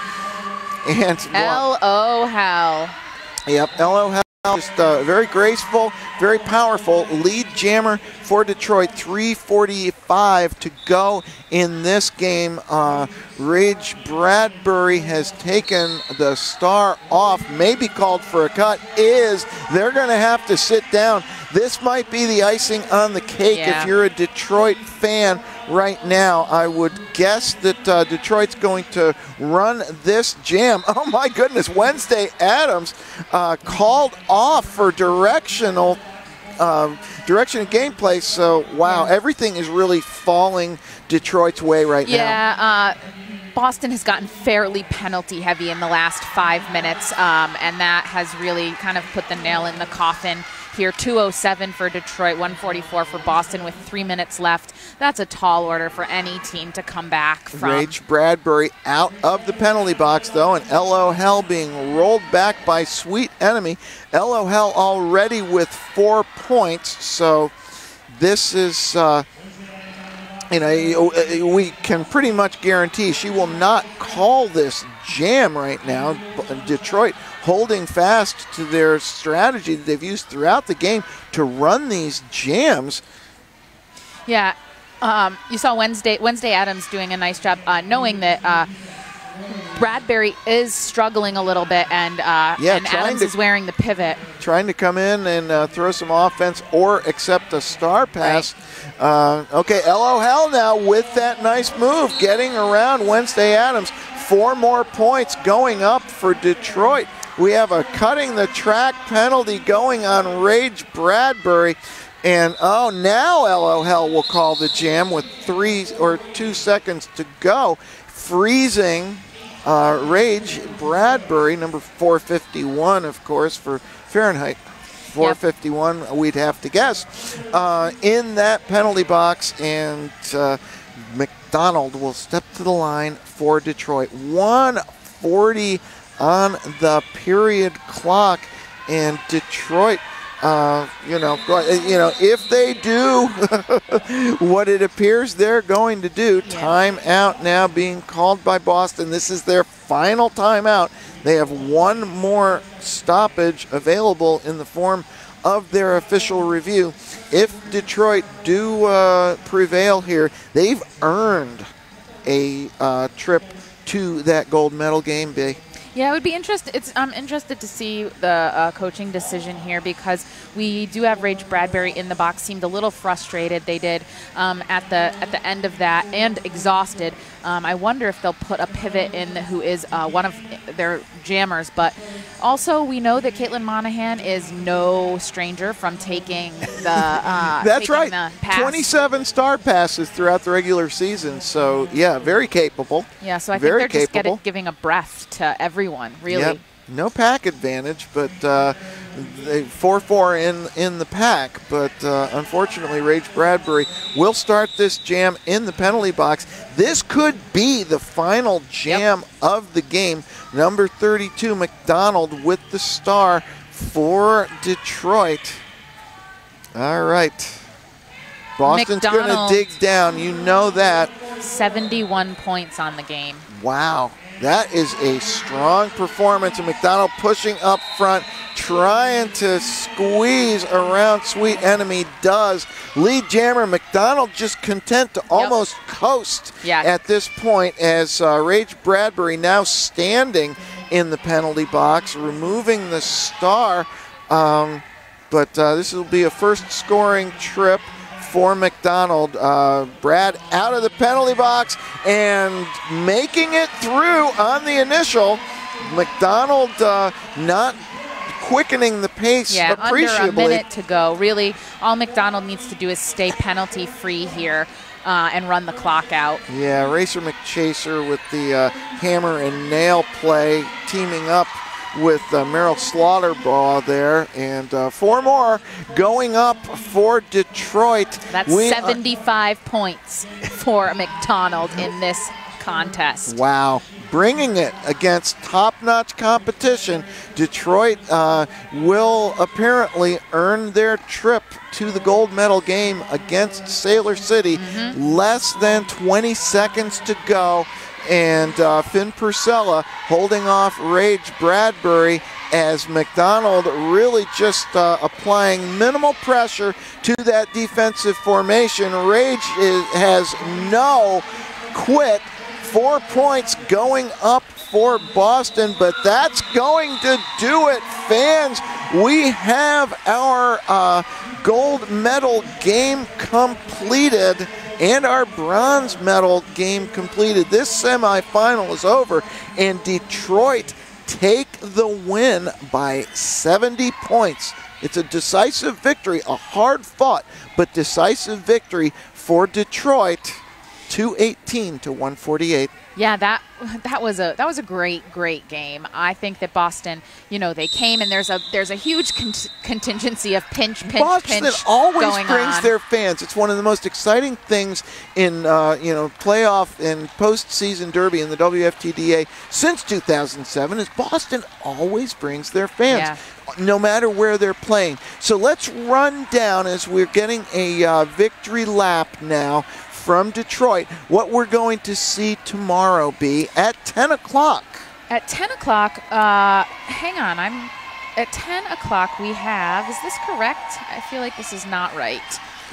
And L O. Hell. Yep, L O. Hell. Just uh, very graceful, very powerful lead jammer for Detroit. three forty-five to go in this game. Uh, Rage Bradbury has taken the star off, maybe called for a cut. Is they're going to have to sit down. This might be the icing on the cake yeah. if you're a Detroit fan right now. I would guess that uh, Detroit's going to run this jam. Oh my goodness, Wednesday Addams uh, called off for directional uh, direction and gameplay. So wow, everything is really falling Detroit's way right yeah, now. Yeah. Uh Boston has gotten fairly penalty heavy in the last five minutes, um, and that has really kind of put the nail in the coffin here. two oh seven for Detroit, one forty-four for Boston with three minutes left. That's a tall order for any team to come back from. Rage Bradbury out of the penalty box, though, and L O. Hell being rolled back by Sweet Enemy. L O. Hell already with four points, so this is... Uh, You know, we can pretty much guarantee she will not call this jam right now. Detroit holding fast to their strategy that they've used throughout the game to run these jams. Yeah, Um, you saw Wednesday Wednesday Addams doing a nice job, uh, knowing that uh, Bradbury is struggling a little bit, and, uh, yeah, and Addams to, is wearing the pivot. Trying to come in and uh, throw some offense or accept a star pass. Right. Uh, okay, L O. Hell now with that nice move, getting around Wednesday Addams. Four more points going up for Detroit. We have a cutting the track penalty going on Rage Bradbury. And oh, now L O. Hell will call the jam with three or two seconds to go, freezing uh, Rage Bradbury, number four fifty-one, of course, for Fahrenheit. four fifty-one, yep. We'd have to guess, uh, in that penalty box, and uh, McDonald will step to the line for Detroit. one forty on the period clock, and Detroit. Uh, you know, you know, if they do what it appears they're going to do, timeout now being called by Boston. This is their final timeout. They have one more stoppage available in the form of their official review. If Detroit do uh, prevail here, they've earned a uh, trip to that gold medal game, Bea. Yeah, it would be interesting. It's I'm interested to see the uh, coaching decision here, because we do have Rage Bradbury in the box. Seemed a little frustrated. They did um, at the at the end of that, and exhausted. Um, I wonder if they'll put a pivot in who is uh, one of their jammers. But also, we know that Caitlin Monahan is no stranger from taking the uh, that's taking right. The pass. twenty-seven star passes throughout the regular season. So yeah, very capable. Yeah, so I very think they're capable. Just getting, giving a breath to every. Everyone, really. Yep. No pack advantage, but uh, they four four in, in the pack. But uh, unfortunately, Rage Bradbury will start this jam in the penalty box. This could be the final jam yep. of the game. Number thirty-two, McDonald with the star for Detroit. All right. Boston's going to dig down. You know that. seventy-one points on the game. Wow. That is a strong performance, and McDonald pushing up front, trying to squeeze around Sweet Enemy, does. Lead jammer McDonald just content to almost yep. coast yeah. at this point, as uh, Rage Bradbury now standing in the penalty box, removing the star. Um, but uh, this will be a first scoring trip for McDonald. uh, Brad out of the penalty box and making it through on the initial. McDonald uh, not quickening the pace yeah, appreciably. Under a minute to go. Really, all McDonald needs to do is stay penalty free here uh, and run the clock out. Yeah, Racer McChaser with the uh, hammer and nail play, teaming up with uh, Merrill Slaughterbaugh there, and uh, four more going up for Detroit. That's we seventy-five points for McDonald in this contest. Wow. Bringing it against top-notch competition. Detroit uh, will apparently earn their trip to the gold medal game against Sailor City. Mm-hmm. Less than twenty seconds to go. And uh, Finn Purcella holding off Rage Bradbury, as McDonald really just uh, applying minimal pressure to that defensive formation. Rage is, has no quit. Four points going up for Boston, but that's going to do it, fans. We have our uh, gold medal game completed, and our bronze medal game completed. This semifinal is over, and Detroit take the win by seventy points. It's a decisive victory, a hard-fought but decisive victory for Detroit, two eighteen to one forty-eight. Yeah, that that was a that was a great great game. I think that Boston, you know, they came, and there's a there's a huge con contingency of pinch pinch Boston pinch always going brings on. Their fans. It's one of the most exciting things in uh, you know, playoff and postseason derby in the W F T D A since two thousand seven. Is Boston always brings their fans, yeah. no matter where they're playing. So let's run down, as we're getting a uh, victory lap now from Detroit, what we're going to see tomorrow, be at ten o'clock. At ten o'clock, uh, hang on, I'm at ten o'clock we have, is this correct? I feel like this is not right.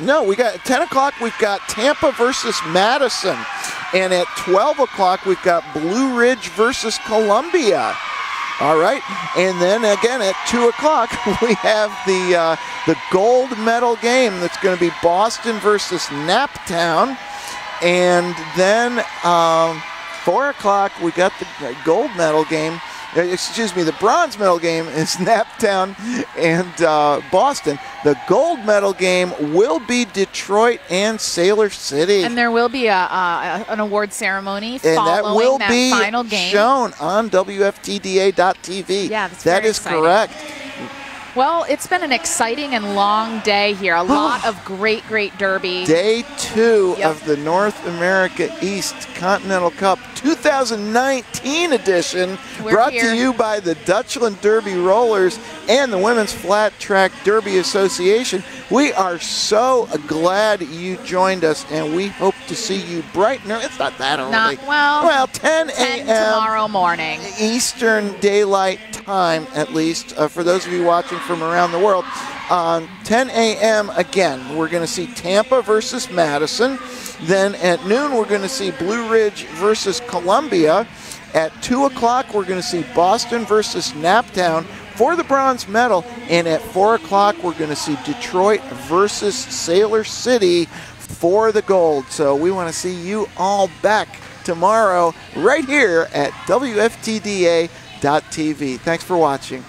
No, we got at ten o'clock we've got Tampa versus Madison. And at twelve o'clock we've got Blue Ridge versus Columbia. All right, and then again at two o'clock we have the, uh, the gold medal game that's going to be Boston versus Naptown. And then um, four o'clock we got the gold medal game. Excuse me, the bronze medal game is Naptown and uh, Boston. The gold medal game will be Detroit and Sailor City. And there will be a, uh, an award ceremony and following that, will that be final game. Shown on W F T D A dot T V. Yeah, that's That is exciting. Correct. Well, it's been an exciting and long day here. A lot of great, great derby. Day two yep. of the North America East Continental Cup two thousand nineteen edition. We're brought here. to you by the Dutchland Derby Rollers and the Women's Flat Track Derby Association. We are so glad you joined us, and we hope to see you bright and early. It's not that early. Not, well, well, ten a m tomorrow morning. Eastern Daylight Time, at least, uh, for those of you watching from around the world. Um, ten a m again, we're going to see Tampa versus Madison. Then at noon, we're going to see Blue Ridge versus Columbia. At two o'clock, we're going to see Boston versus Naptown for the bronze medal. And at four o'clock, we're going to see Detroit versus Sailor City for the gold. So we want to see you all back tomorrow right here at W F T D A dot T V. Thanks for watching.